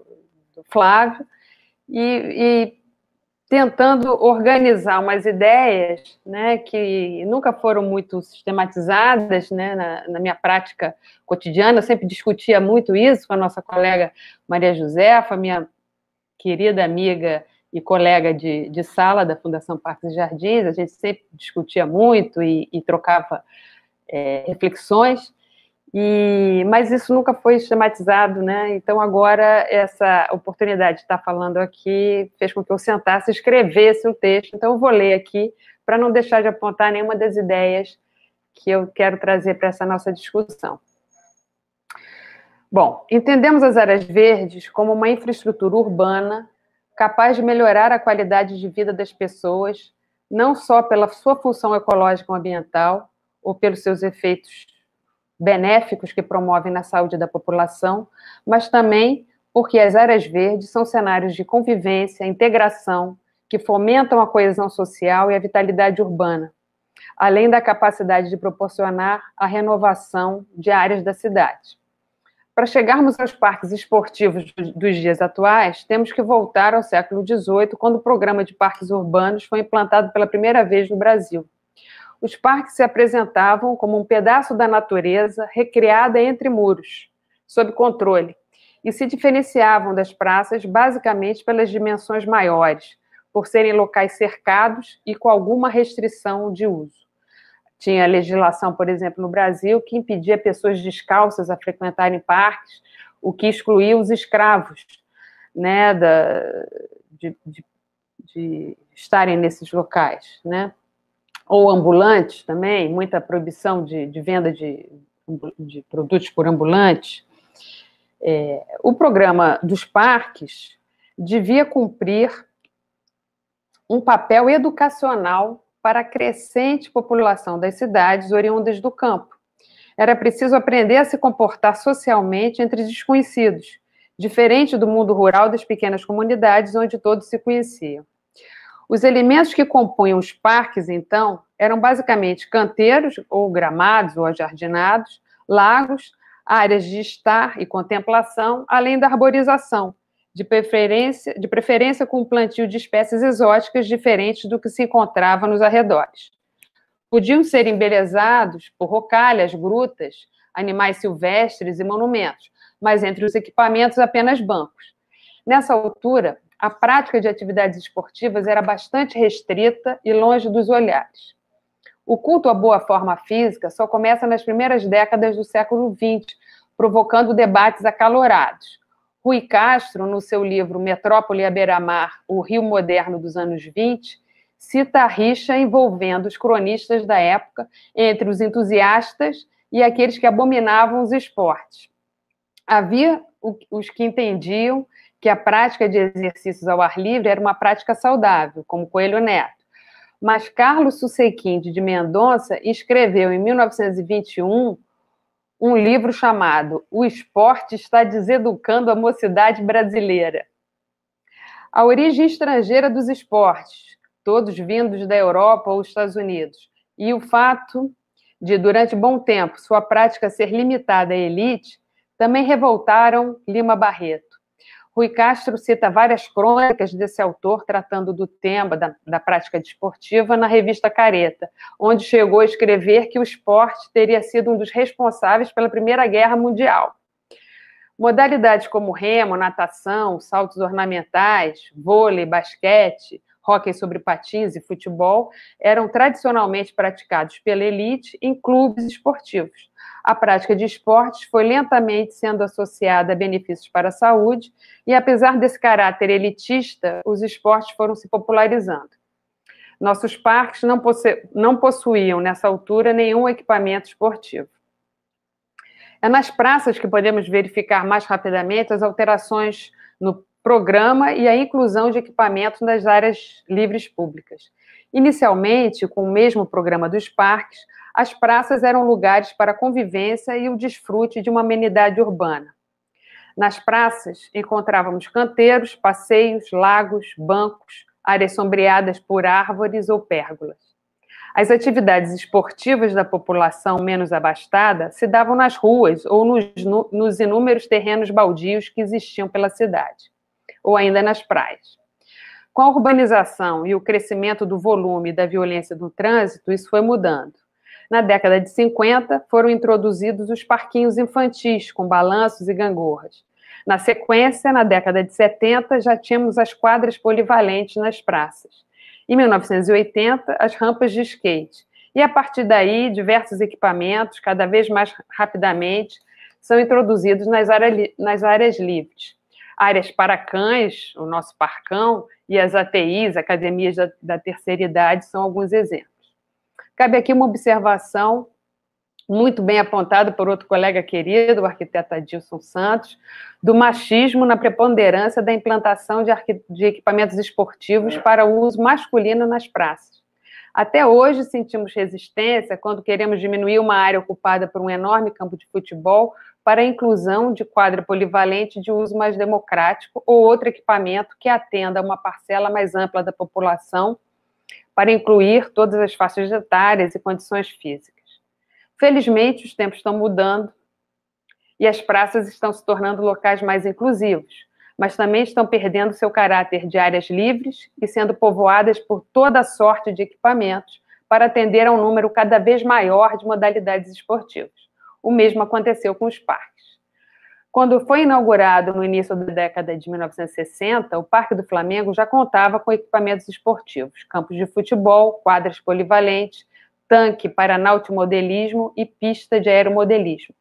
Flávio, e tentando organizar umas ideias, né, que nunca foram muito sistematizadas, né, na minha prática cotidiana. Eu sempre discutia muito isso com a nossa colega Maria Josefa, minha querida amiga e colega de sala da Fundação Parques e Jardins. A gente sempre discutia muito e trocava reflexões. Mas isso nunca foi sistematizado, né? Então, agora, essa oportunidade de estar falando aqui fez com que eu sentasse e escrevesse um texto. Então, eu vou ler aqui para não deixar de apontar nenhuma das ideias que eu quero trazer para essa nossa discussão. Bom, entendemos as áreas verdes como uma infraestrutura urbana capaz de melhorar a qualidade de vida das pessoas, não só pela sua função ecológica ou ambiental, ou pelos seus efeitos benéficos que promovem na saúde da população, mas também porque as áreas verdes são cenários de convivência, integração, que fomentam a coesão social e a vitalidade urbana, além da capacidade de proporcionar a renovação de áreas da cidade. Para chegarmos aos parques esportivos dos dias atuais, temos que voltar ao século XVIII, quando o programa de parques urbanos foi implantado pela primeira vez no Brasil. Os parques se apresentavam como um pedaço da natureza recriada entre muros, sob controle, e se diferenciavam das praças basicamente pelas dimensões maiores, por serem locais cercados e com alguma restrição de uso. Tinha legislação, por exemplo, no Brasil, que impedia pessoas descalças a frequentarem parques, o que excluía os escravos, né, de estarem nesses locais, né? Ou ambulantes também, muita proibição de venda de produtos por ambulantes. O programa dos parques devia cumprir um papel educacional para a crescente população das cidades oriundas do campo. Era preciso aprender a se comportar socialmente entre desconhecidos, diferente do mundo rural das pequenas comunidades onde todos se conheciam. Os elementos que compunham os parques, então, eram basicamente canteiros, ou gramados, ou ajardinados, lagos, áreas de estar e contemplação, além da arborização, de preferência com o plantio de espécies exóticas diferentes do que se encontrava nos arredores. Podiam ser embelezados por rocalhas, grutas, animais silvestres e monumentos, mas entre os equipamentos apenas bancos. Nessa altura, a prática de atividades esportivas era bastante restrita e longe dos olhares. O culto à boa forma física só começa nas primeiras décadas do século XX, provocando debates acalorados. Rui Castro, no seu livro Metrópole à Beira-Mar, o Rio Moderno dos Anos 20, cita a rixa envolvendo os cronistas da época entre os entusiastas e aqueles que abominavam os esportes. Havia os que entendiam que a prática de exercícios ao ar livre era uma prática saudável, como Coelho Neto. Mas Carlos Susequinde de Mendonça escreveu, em 1921, um livro chamado O Esporte Está Deseducando a Mocidade Brasileira. A origem estrangeira dos esportes, todos vindos da Europa ou Estados Unidos, e o fato de, durante bom tempo, sua prática ser limitada à elite, também revoltaram Lima Barreto. Rui Castro cita várias crônicas desse autor tratando do tema da prática desportiva na revista Careta, onde chegou a escrever que o esporte teria sido um dos responsáveis pela Primeira Guerra Mundial. Modalidades como remo, natação, saltos ornamentais, vôlei, basquete, hóquei sobre patins e futebol eram tradicionalmente praticados pela elite em clubes esportivos. A prática de esportes foi lentamente sendo associada a benefícios para a saúde e, apesar desse caráter elitista, os esportes foram se popularizando. Nossos parques não possuíam, nessa altura, nenhum equipamento esportivo. É nas praças que podemos verificar mais rapidamente as alterações no programa e a inclusão de equipamentos nas áreas livres públicas. Inicialmente, com o mesmo programa dos parques, as praças eram lugares para a convivência e o desfrute de uma amenidade urbana. Nas praças, encontrávamos canteiros, passeios, lagos, bancos, áreas sombreadas por árvores ou pérgolas. As atividades esportivas da população menos abastada se davam nas ruas ou nos inúmeros terrenos baldios que existiam pela cidade, ou ainda nas praias. Com a urbanização e o crescimento do volume e da violência do trânsito, isso foi mudando. Na década de 50, foram introduzidos os parquinhos infantis, com balanços e gangorras. Na sequência, na década de 70, já tínhamos as quadras polivalentes nas praças. Em 1980, as rampas de skate. E, a partir daí, diversos equipamentos, cada vez mais rapidamente, são introduzidos nas áreas livres. Áreas para cães, o nosso parcão, e as ATIs, Academias da Terceira Idade, são alguns exemplos. Cabe aqui uma observação muito bem apontada por outro colega querido, o arquiteto Adilson Santos, do machismo na preponderância da implantação de equipamentos esportivos para o uso masculino nas praças. Até hoje sentimos resistência quando queremos diminuir uma área ocupada por um enorme campo de futebol para a inclusão de quadra polivalente de uso mais democrático ou outro equipamento que atenda a uma parcela mais ampla da população, para incluir todas as faixas etárias e condições físicas. Felizmente, os tempos estão mudando e as praças estão se tornando locais mais inclusivos, mas também estão perdendo seu caráter de áreas livres e sendo povoadas por toda sorte de equipamentos para atender a um número cada vez maior de modalidades esportivas. O mesmo aconteceu com os parques. Quando foi inaugurado no início da década de 1960, o Parque do Flamengo já contava com equipamentos esportivos, campos de futebol, quadras polivalentes, tanque para nautimodelismo e pista de aeromodelismo.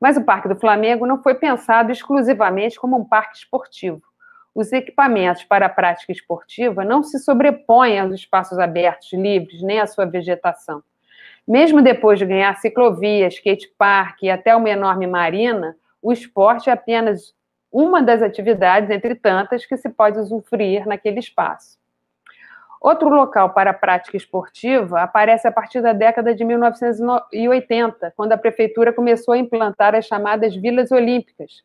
Mas o Parque do Flamengo não foi pensado exclusivamente como um parque esportivo. Os equipamentos para a prática esportiva não se sobrepõem aos espaços abertos, livres, nem à sua vegetação. Mesmo depois de ganhar ciclovia, skate park e até uma enorme marina, o esporte é apenas uma das atividades, entre tantas, que se pode usufruir naquele espaço. Outro local para a prática esportiva aparece a partir da década de 1980, quando a prefeitura começou a implantar as chamadas Vilas Olímpicas.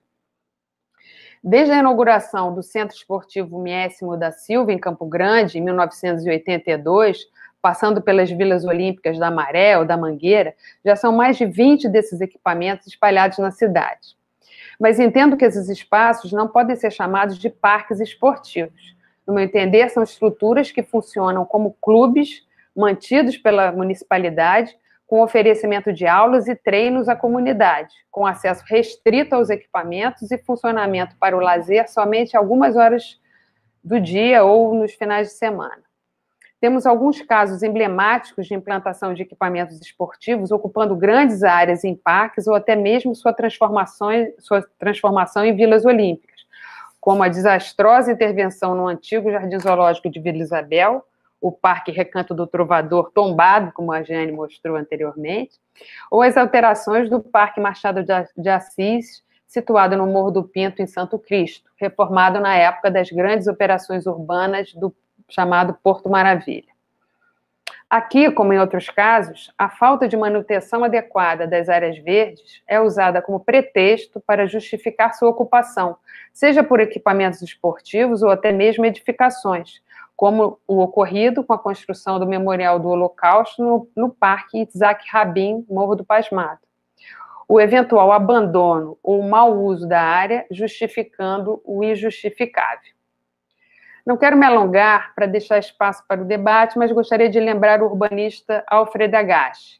Desde a inauguração do Centro Esportivo Miécimo da Silva, em Campo Grande, em 1982, passando pelas Vilas Olímpicas da Maré ou da Mangueira, já são mais de 20 desses equipamentos espalhados na cidade. Mas entendo que esses espaços não podem ser chamados de parques esportivos. No meu entender, são estruturas que funcionam como clubes mantidos pela municipalidade, com oferecimento de aulas e treinos à comunidade, com acesso restrito aos equipamentos e funcionamento para o lazer somente algumas horas do dia ou nos finais de semana. Temos alguns casos emblemáticos de implantação de equipamentos esportivos ocupando grandes áreas em parques ou até mesmo sua transformação em vilas olímpicas, como a desastrosa intervenção no antigo Jardim Zoológico de Vila Isabel o Parque Recanto do Trovador tombado, como a Jane mostrou anteriormente, ou as alterações do Parque Machado de Assis, situado no Morro do Pinto, em Santo Cristo, reformado na época das grandes operações urbanas do chamado Porto Maravilha. Aqui, como em outros casos, a falta de manutenção adequada das áreas verdes é usada como pretexto para justificar sua ocupação, seja por equipamentos esportivos ou até mesmo edificações, como o ocorrido com a construção do Memorial do Holocausto no Parque Isaac Rabin, Morro do Pasmado. O eventual abandono ou mau uso da área justificando o injustificável. Não quero me alongar para deixar espaço para o debate, mas gostaria de lembrar o urbanista Alfred Agache.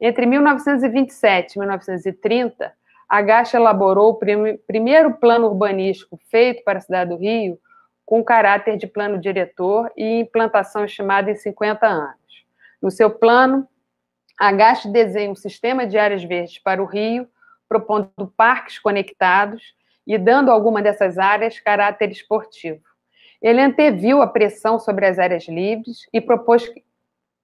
Entre 1927 e 1930, Agache elaborou o primeiro plano urbanístico feito para a cidade do Rio, com caráter de plano diretor e implantação estimada em 50 anos. No seu plano, Agache desenha um sistema de áreas verdes para o Rio, propondo parques conectados e dando a alguma dessas áreas caráter esportivo. Ele anteviu a pressão sobre as áreas livres e propôs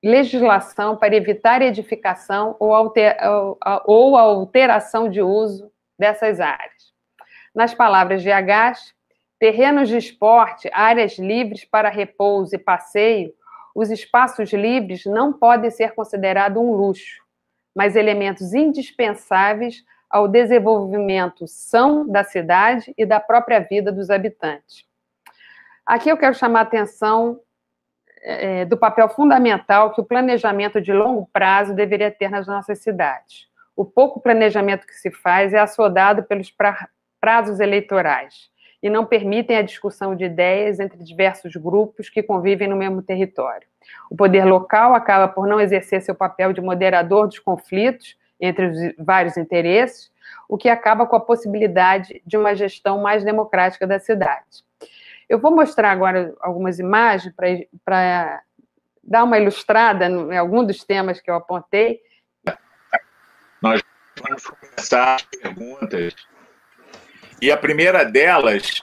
legislação para evitar edificação ou a alteração de uso dessas áreas. Nas palavras de Agache, terrenos de esporte, áreas livres para repouso e passeio, os espaços livres não podem ser considerados um luxo, mas elementos indispensáveis ao desenvolvimento são da cidade e da própria vida dos habitantes. Aqui eu quero chamar a atenção do papel fundamental que o planejamento de longo prazo deveria ter nas nossas cidades. O pouco planejamento que se faz é açodado pelos prazos eleitorais e não permitem a discussão de ideias entre diversos grupos que convivem no mesmo território. O poder local acaba por não exercer seu papel de moderador dos conflitos entre os vários interesses, o que acaba com a possibilidade de uma gestão mais democrática da cidade. Eu vou mostrar agora algumas imagens para dar uma ilustrada em algum dos temas que eu apontei. Nós vamos começar as perguntas. E a primeira delas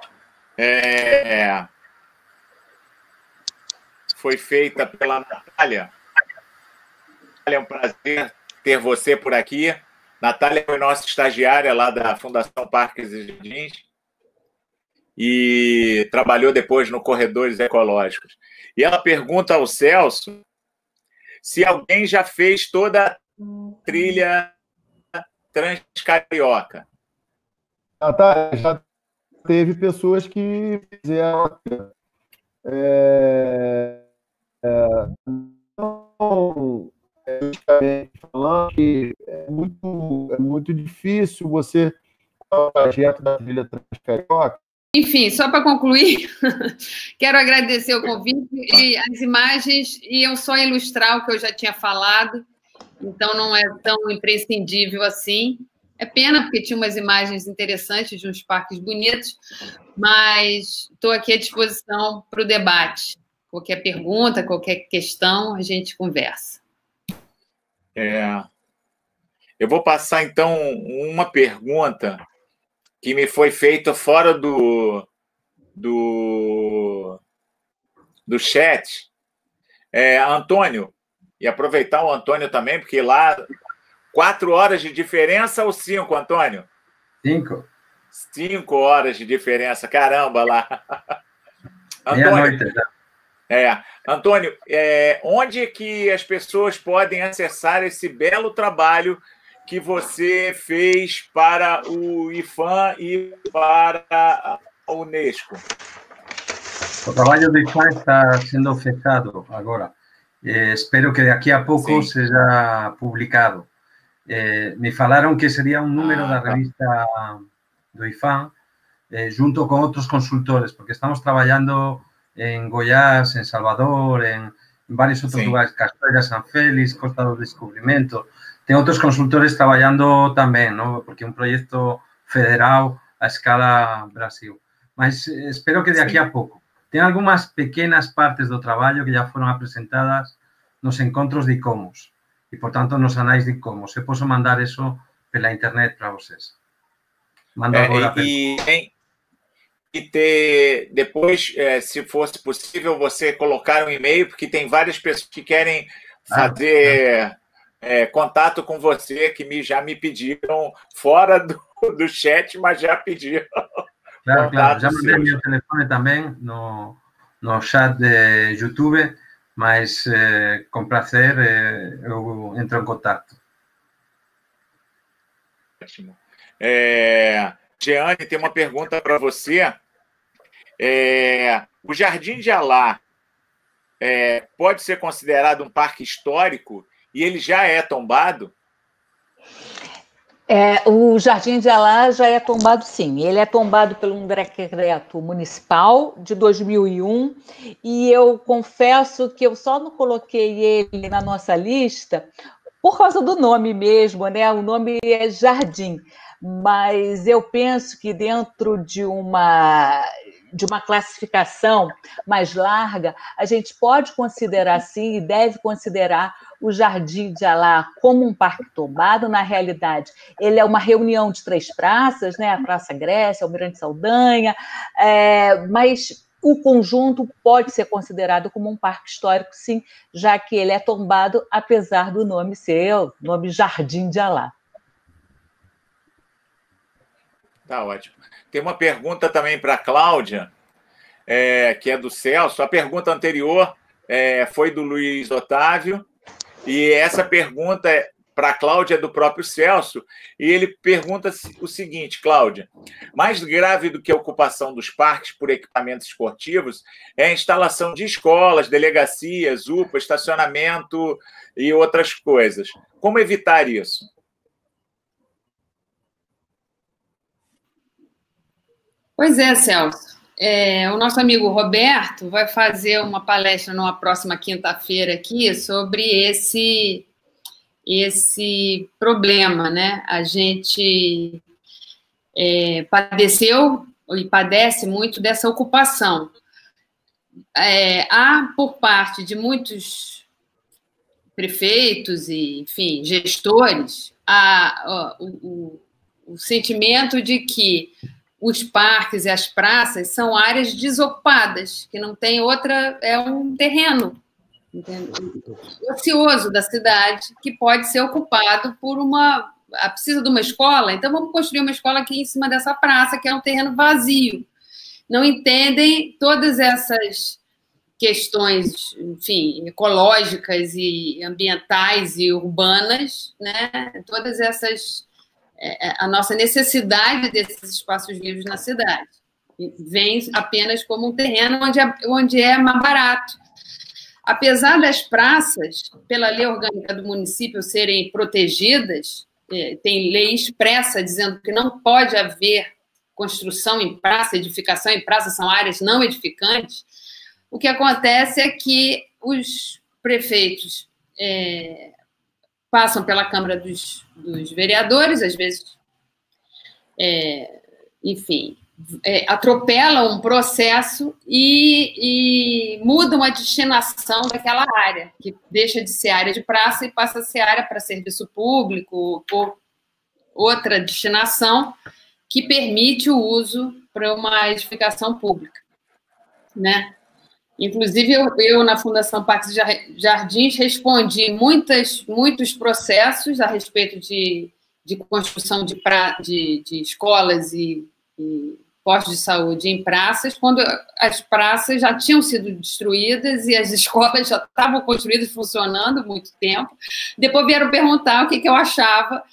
foi feita pela Natália. Natália, é um prazer ter você por aqui. Natália foi nossa estagiária lá da Fundação Parques e Jardins e trabalhou depois no Corredores Ecológicos. E ela pergunta ao Celso se alguém já fez toda a trilha transcarioca. Natália, já teve pessoas que fizeram. Não, falando que é muito difícil você o projeto da trilha transcarioca. Enfim, só para concluir, quero agradecer o convite e as imagens iam só ilustrar o que eu já tinha falado, então não é tão imprescindível assim. É pena, porque tinha umas imagens interessantes de uns parques bonitos, mas estou aqui à disposição para o debate. Qualquer pergunta, qualquer questão, a gente conversa. Eu vou passar, então, uma pergunta que me foi feita fora do chat. Antônio, e aproveitar o Antônio também, porque lá 4 horas de diferença ou 5, Antônio? 5. 5 horas de diferença, caramba lá. Antônio, Antônio, onde que as pessoas podem acessar esse belo trabalho que você fez para o IPHAN e para a UNESCO? O trabalho do IPHAN está sendo fechado agora. Espero que daqui a pouco seja publicado. Me falaram que seria um número da revista do IPHAN, junto com outros consultores, porque estamos trabalhando em Goiás, em Salvador, em vários outros lugares, Cachoeira, São Félix, Costa do Descobrimento. Tem outros consultores trabalhando também, não? Porque é um projeto federal à escala Brasil. Mas espero que daqui a pouco. Tem algumas pequenas partes do trabalho que já foram apresentadas nos encontros de ICOMOS e, portanto, nos anais de ICOMOS. Eu posso mandar isso pela internet para vocês. Mando agora. e ter depois, se fosse possível, você colocar um e-mail, porque tem várias pessoas que querem fazer contato com você, que já me pediram fora do chat, mas já pediram. Claro, claro. Já mandei meu telefone também no chat de YouTube, mas com prazer eu entro em contato. Ótimo. Jeane, tem uma pergunta para você. O Jardim de Alá pode ser considerado um parque histórico e ele já é tombado? O Jardim de Alá já é tombado, sim. Ele é tombado pelo um decreto municipal de 2001 e eu confesso que eu só não coloquei ele na nossa lista por causa do nome mesmo, né? O nome é Jardim, mas eu penso que dentro de uma classificação mais larga, a gente pode considerar, sim, e deve considerar o Jardim de Alá como um parque tombado. Na realidade, ele é uma reunião de 3 praças, né? A Praça Grécia, Almirante Saldanha, mas o conjunto pode ser considerado como um parque histórico, sim, já que ele é tombado, apesar do nome ser o nome Jardim de Alá. Tá ótimo. Tem uma pergunta também para a Cláudia, que é do Celso. A pergunta anterior foi do Luiz Otávio, e essa pergunta para a Cláudia é do próprio Celso, e ele pergunta o seguinte, Cláudia: mais grave do que a ocupação dos parques por equipamentos esportivos é a instalação de escolas, delegacias, UPA, estacionamento e outras coisas. Como evitar isso? Pois é, Celso. O nosso amigo Roberto vai fazer uma palestra numa próxima quinta-feira aqui sobre esse problema, né? A gente padeceu e padece muito dessa ocupação. Há, por parte de muitos prefeitos e, enfim, gestores, o sentimento de que os parques e as praças são áreas desocupadas, que não tem outra, é um terreno, entendeu? Ocioso da cidade, que pode ser ocupado por uma... Precisa de uma escola, então vamos construir uma escola aqui em cima dessa praça, que é um terreno vazio. Não entendem todas essas questões, enfim, ecológicas e ambientais e urbanas, né? Todas essas... a nossa necessidade desses espaços livres na cidade vem apenas como um terreno onde é mais barato. Apesar das praças, pela lei orgânica do município, serem protegidas, tem lei expressa dizendo que não pode haver construção em praça, edificação em praça, são áreas não edificantes. O que acontece é que os prefeitos passam pela Câmara dos Vereadores, às vezes, enfim, atropelam um processo e mudam a destinação daquela área, que deixa de ser área de praça e passa a ser área para serviço público, ou outra destinação que permite o uso para uma edificação pública, né? Inclusive, eu na Fundação Parques e Jardins respondi muitos processos a respeito de construção de escolas e postos de saúde em praças, quando as praças já tinham sido destruídas e as escolas já estavam construídas, funcionando há muito tempo. Depois vieram perguntar o que eu achava.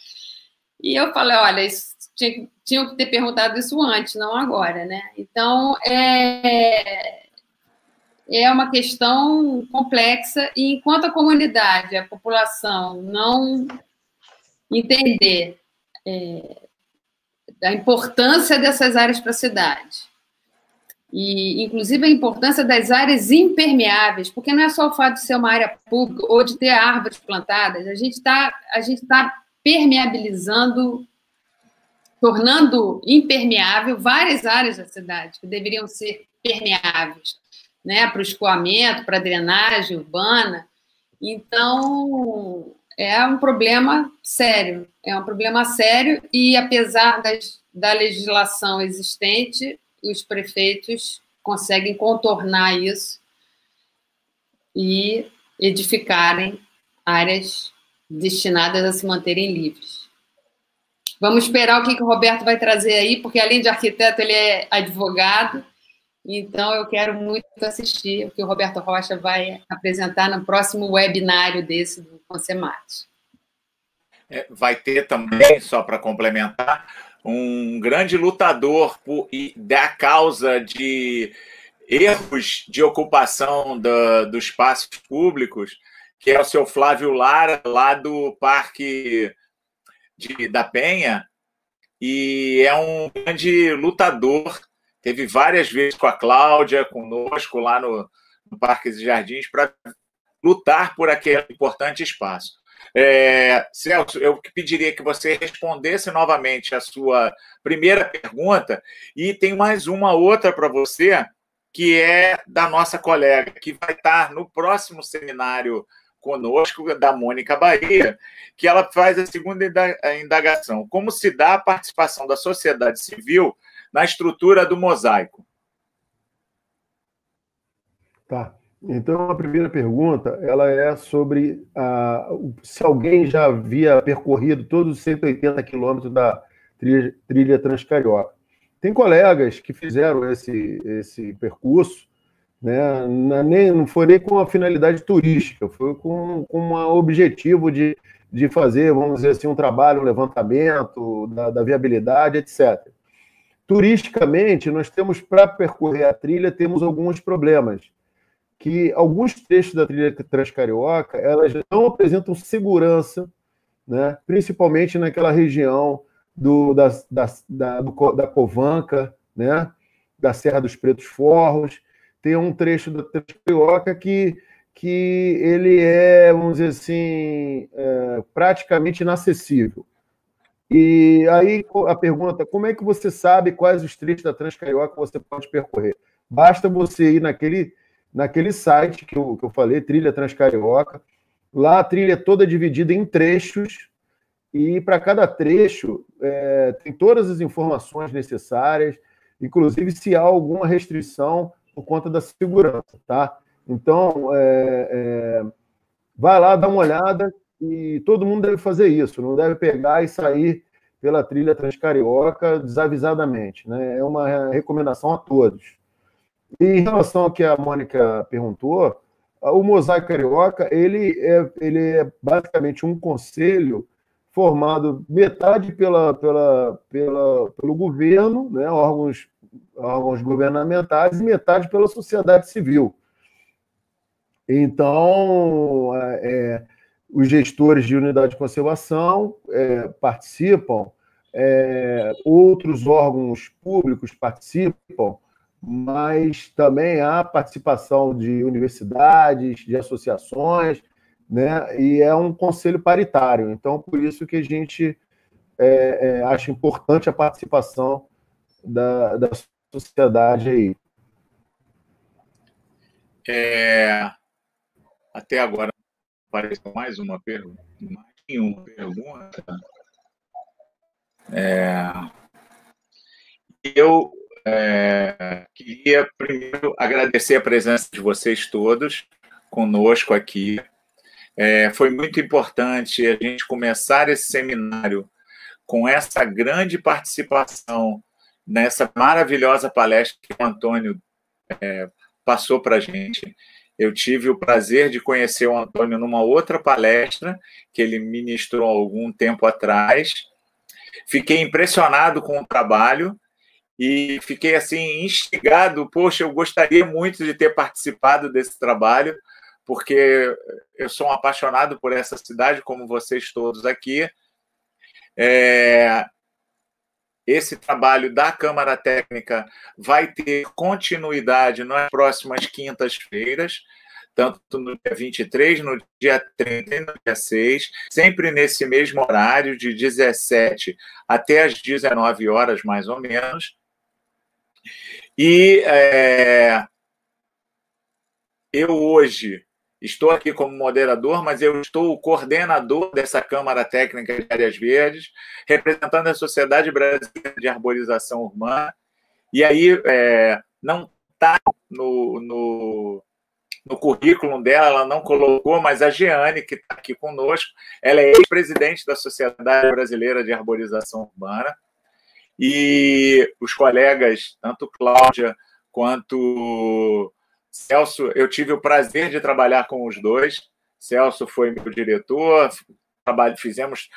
E eu falei, olha, isso tinha que ter perguntado isso antes, não agora, né? Então, é uma questão complexa e, enquanto a comunidade, a população, não entender a importância dessas áreas para a cidade, e, inclusive, a importância das áreas impermeáveis, porque não é só o fato de ser uma área pública ou de ter árvores plantadas, a gente tá permeabilizando, tornando impermeável várias áreas da cidade que deveriam ser permeáveis, né, para o escoamento, para a drenagem urbana. Então, é um problema sério. É um problema sério e, apesar da legislação existente, e os prefeitos conseguem contornar isso e edificarem áreas destinadas a se manterem livres. Vamos esperar o que o Roberto vai trazer aí, porque além de arquiteto, ele é advogado, então eu quero muito assistir o que o Roberto Rocha vai apresentar no próximo webinário desse do Concemat. Vai ter também, só para complementar, um grande lutador da causa de erros de ocupação dos espaços públicos, que é o seu Flávio Lara, lá do Parque da Penha, e é um grande lutador, teve várias vezes com a Cláudia, conosco lá no Parques e Jardins, para lutar por aquele importante espaço. Celso, eu pediria que você respondesse novamente a sua primeira pergunta, e tem mais uma outra para você, que é da nossa colega, que vai estar no próximo seminário conosco, da Mônica Bahia, que ela faz a segunda indagação. Como se dá a participação da sociedade civil na estrutura do mosaico? Tá. Então, a primeira pergunta, ela é sobre se alguém já havia percorrido todos os 180 quilômetros da trilha Transcarioca. Tem colegas que fizeram esse percurso, né? Não foi nem com a finalidade turística, foi com um objetivo de fazer, vamos dizer assim, um trabalho, um levantamento da viabilidade, etc. Turisticamente, nós temos, para percorrer a trilha, temos alguns problemas. Que alguns trechos da trilha Transcarioca, elas não apresentam segurança, né? Principalmente naquela região da Covanca, né? Da Serra dos Pretos Forros. Tem um trecho da Transcarioca que ele é, vamos dizer assim, praticamente inacessível. E aí a pergunta, como é que você sabe quais os trechos da Transcarioca você pode percorrer? Basta você ir naquele site que eu falei, Trilha Transcarioca. Lá a trilha é toda dividida em trechos e para cada trecho tem todas as informações necessárias, inclusive se há alguma restrição por conta da segurança, tá? Então, vai lá, dá uma olhada e todo mundo deve fazer isso, não deve pegar e sair pela Trilha Transcarioca desavisadamente, né? É uma recomendação a todos. E em relação ao que a Mônica perguntou, o Mosaico Carioca ele é basicamente um conselho formado metade pelo governo, né, órgãos governamentais, e metade pela sociedade civil. Então, os gestores de unidade de conservação participam, outros órgãos públicos participam, mas também há participação de universidades, de associações, né? E é um conselho paritário. Então, por isso que a gente acha importante a participação da sociedade aí. Até agora, apareceu mais uma pergunta. Queria primeiro agradecer a presença de vocês todos conosco aqui. Foi muito importante a gente começar esse seminário com essa grande participação nessa maravilhosa palestra que o Antônio passou para a gente. Eu tive o prazer de conhecer o Antônio numa outra palestra que ele ministrou algum tempo atrás. Fiquei impressionado com o trabalho e fiquei assim instigado, poxa, eu gostaria muito de ter participado desse trabalho, porque eu sou um apaixonado por essa cidade, como vocês todos aqui. Esse trabalho da Câmara Técnica vai ter continuidade nas próximas quintas-feiras, tanto no dia 23, no dia 30 e no dia 6, sempre nesse mesmo horário, de 17 até as 19 horas, mais ou menos. E eu hoje estou aqui como moderador, mas eu estou o coordenador dessa Câmara Técnica de Áreas Verdes, representando a Sociedade Brasileira de Arborização Urbana, E aí não está no currículo dela, ela não colocou, mas a Jeane, que está aqui conosco, ela é ex-presidente da Sociedade Brasileira de Arborização Urbana, e os colegas, tanto Cláudia quanto Celso, eu tive o prazer de trabalhar com os dois. Celso foi meu diretor, fizemos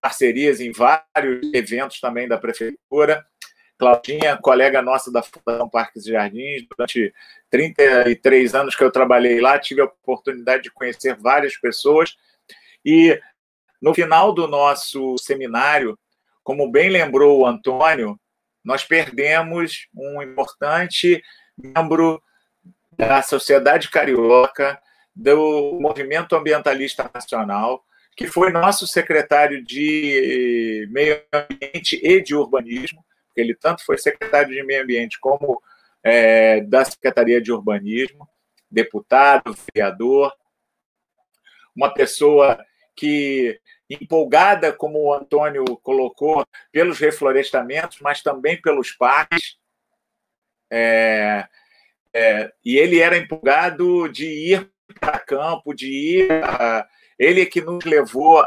parcerias em vários eventos também da prefeitura. Claudinha, colega nossa da Fundação Parques e Jardins, durante 33 anos que eu trabalhei lá, tive a oportunidade de conhecer várias pessoas. E no final do nosso seminário, como bem lembrou o Antônio, nós perdemos um importante membro da sociedade carioca, do Movimento Ambientalista Nacional, que foi nosso secretário de Meio Ambiente e de Urbanismo. Ele tanto foi secretário de Meio Ambiente como da Secretaria de Urbanismo, deputado, vereador, uma pessoa que, empolgada, como o Antônio colocou, pelos reflorestamentos, mas também pelos parques, e ele era empolgado de ir para campo, de ir... Ele é que nos levou,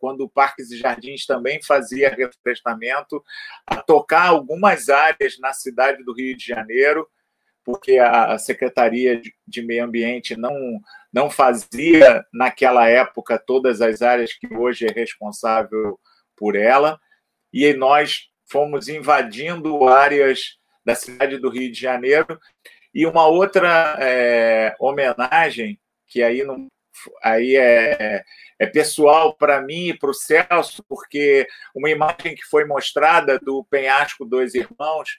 quando o Parques e Jardins também fazia reflorestamento, a tocar algumas áreas na cidade do Rio de Janeiro, porque a Secretaria de Meio Ambiente não fazia, naquela época, todas as áreas que hoje é responsável por ela. E nós fomos invadindo áreas da cidade do Rio de Janeiro. E uma outra homenagem, que aí não... Aí é pessoal para mim e para o Celso, porque uma imagem que foi mostrada do penhasco Dois Irmãos,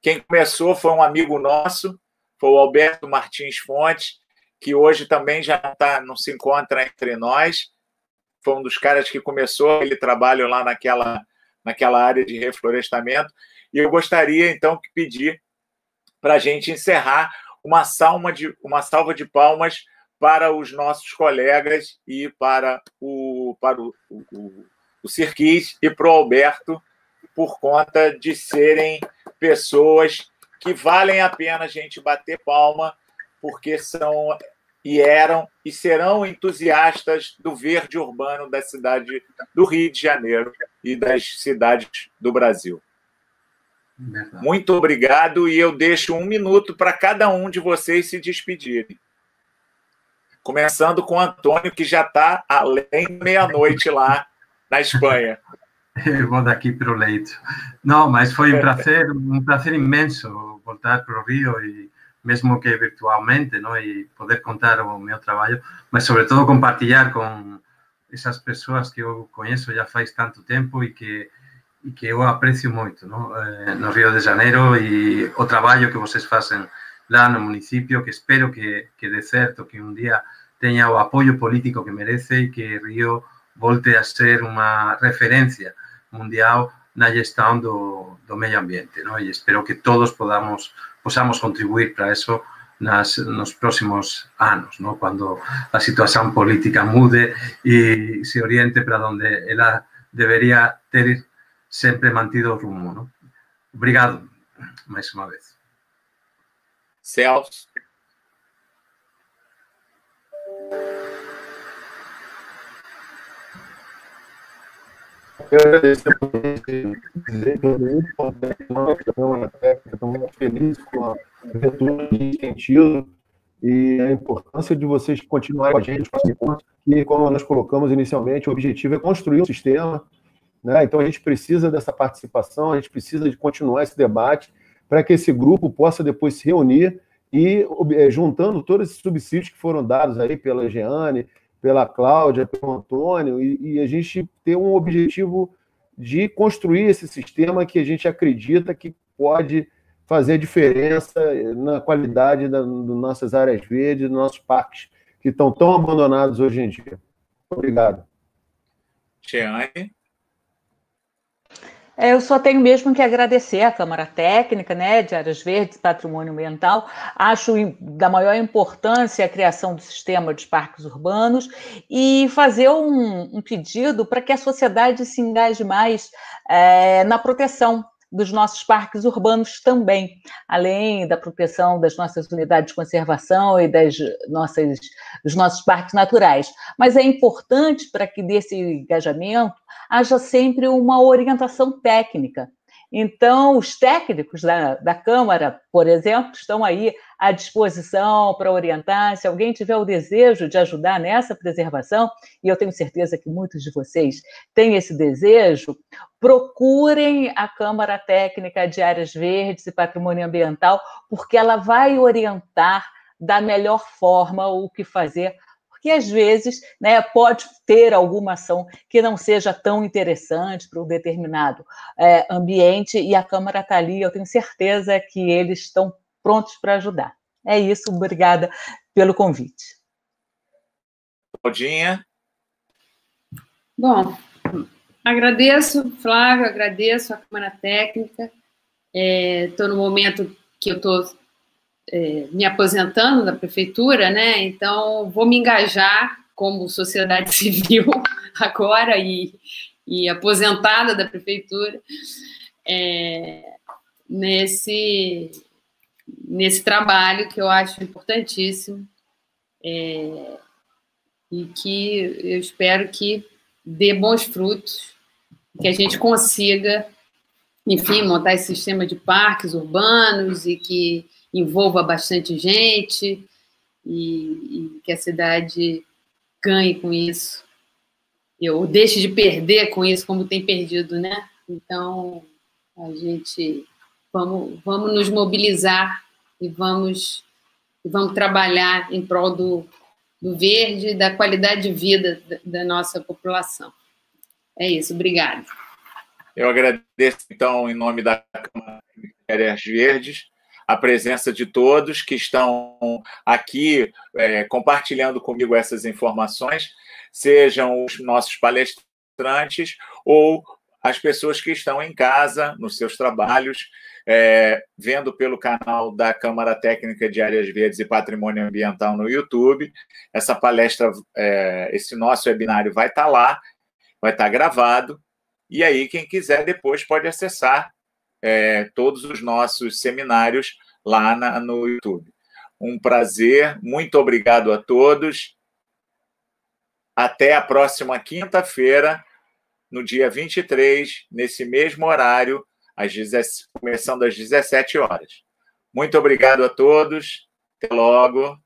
quem começou foi um amigo nosso, foi o Alberto Martins Fontes, que hoje também já não se encontra entre nós, foi um dos caras que começou aquele trabalho lá naquela área de reflorestamento. E eu gostaria, então, de pedir para a gente encerrar uma salva de palmas para os nossos colegas e para o Sirquis e para o Alberto, por conta de serem pessoas que valem a pena a gente bater palma, porque são e eram e serão entusiastas do verde urbano da cidade do Rio de Janeiro e das cidades do Brasil. Verdade. Muito obrigado, e eu deixo um minuto para cada um de vocês se despedirem. Começando com o Antônio, que já está além da meia-noite lá na Espanha. Eu vou daqui para o leito. Não, mas foi um prazer imenso voltar para o Rio, e mesmo que virtualmente, não, e poder contar o meu trabalho, mas sobretudo compartilhar com essas pessoas que eu conheço já faz tanto tempo e que eu aprecio muito, não, no Rio de Janeiro, e o trabalho que vocês fazem lá no municipio, que espero que dê certo, que um dia tenha o apoio político que merece e que Rio volte a ser uma referência mundial na gestão do meio ambiente, não? E espero que todos possamos contribuir para isso nos próximos anos, não? Quando a situação política mude e se oriente para onde ela deveria ter sempre mantido o rumo, não? Obrigado, mais uma vez. Celso. Eu agradeço a vocês, dizer que é muito importante uma técnica, estou muito feliz com a abertura de incentivo e a importância de vocês continuarem com a gente, que, como nós colocamos inicialmente, o objetivo é construir um sistema, né? Então a gente precisa dessa participação, a gente precisa de continuar esse debate, para que esse grupo possa depois se reunir e, juntando todos esses subsídios que foram dados aí pela Jeane, pela Cláudia, pelo Antônio, e a gente ter um objetivo de construir esse sistema que a gente acredita que pode fazer diferença na qualidade das nossas áreas verdes, dos nossos parques, que estão tão abandonados hoje em dia. Obrigado. Jeane? Eu só tenho mesmo que agradecer à Câmara Técnica, né, de Áreas Verdes, Patrimônio Ambiental. Acho da maior importância a criação do sistema de parques urbanos e fazer um pedido para que a sociedade se engaje mais na proteção dos nossos parques urbanos também, além da proteção das nossas unidades de conservação e dos nossos parques naturais. Mas é importante para que desse engajamento haja sempre uma orientação técnica. Então, os técnicos da Câmara, por exemplo, estão aí à disposição para orientar. Se alguém tiver o desejo de ajudar nessa preservação, e eu tenho certeza que muitos de vocês têm esse desejo, procurem a Câmara Técnica de Áreas Verdes e Patrimônio Ambiental, porque ela vai orientar da melhor forma o que fazer, que às vezes, né, pode ter alguma ação que não seja tão interessante para um determinado ambiente, e a Câmara está ali, eu tenho certeza que eles estão prontos para ajudar. É isso, obrigada pelo convite. Claudinha? Bom, agradeço, Flávio, agradeço a Câmara Técnica, estou no momento que eu estou... me aposentando da prefeitura, né? Então, vou me engajar como sociedade civil agora e aposentada da prefeitura nesse trabalho que eu acho importantíssimo e que eu espero que dê bons frutos, que a gente consiga, enfim, montar esse sistema de parques urbanos e que envolva bastante gente e que a cidade ganhe com isso, ou deixe de perder com isso, como tem perdido, né? Então, a gente vamos nos mobilizar e vamos trabalhar em prol do verde e da qualidade de vida da nossa população. É isso, obrigada. Eu agradeço, então, em nome da Câmara de Áreas Verdes, a presença de todos que estão aqui compartilhando comigo essas informações, sejam os nossos palestrantes ou as pessoas que estão em casa, nos seus trabalhos, vendo pelo canal da Câmara Técnica de Áreas Verdes e Patrimônio Ambiental no YouTube. Essa palestra, esse nosso webinário vai estar lá, vai estar gravado, e aí quem quiser depois pode acessar todos os nossos seminários lá no YouTube. Um prazer, muito obrigado a todos. Até a próxima quinta-feira, no dia 23, nesse mesmo horário, começando às 17 horas. Muito obrigado a todos, até logo.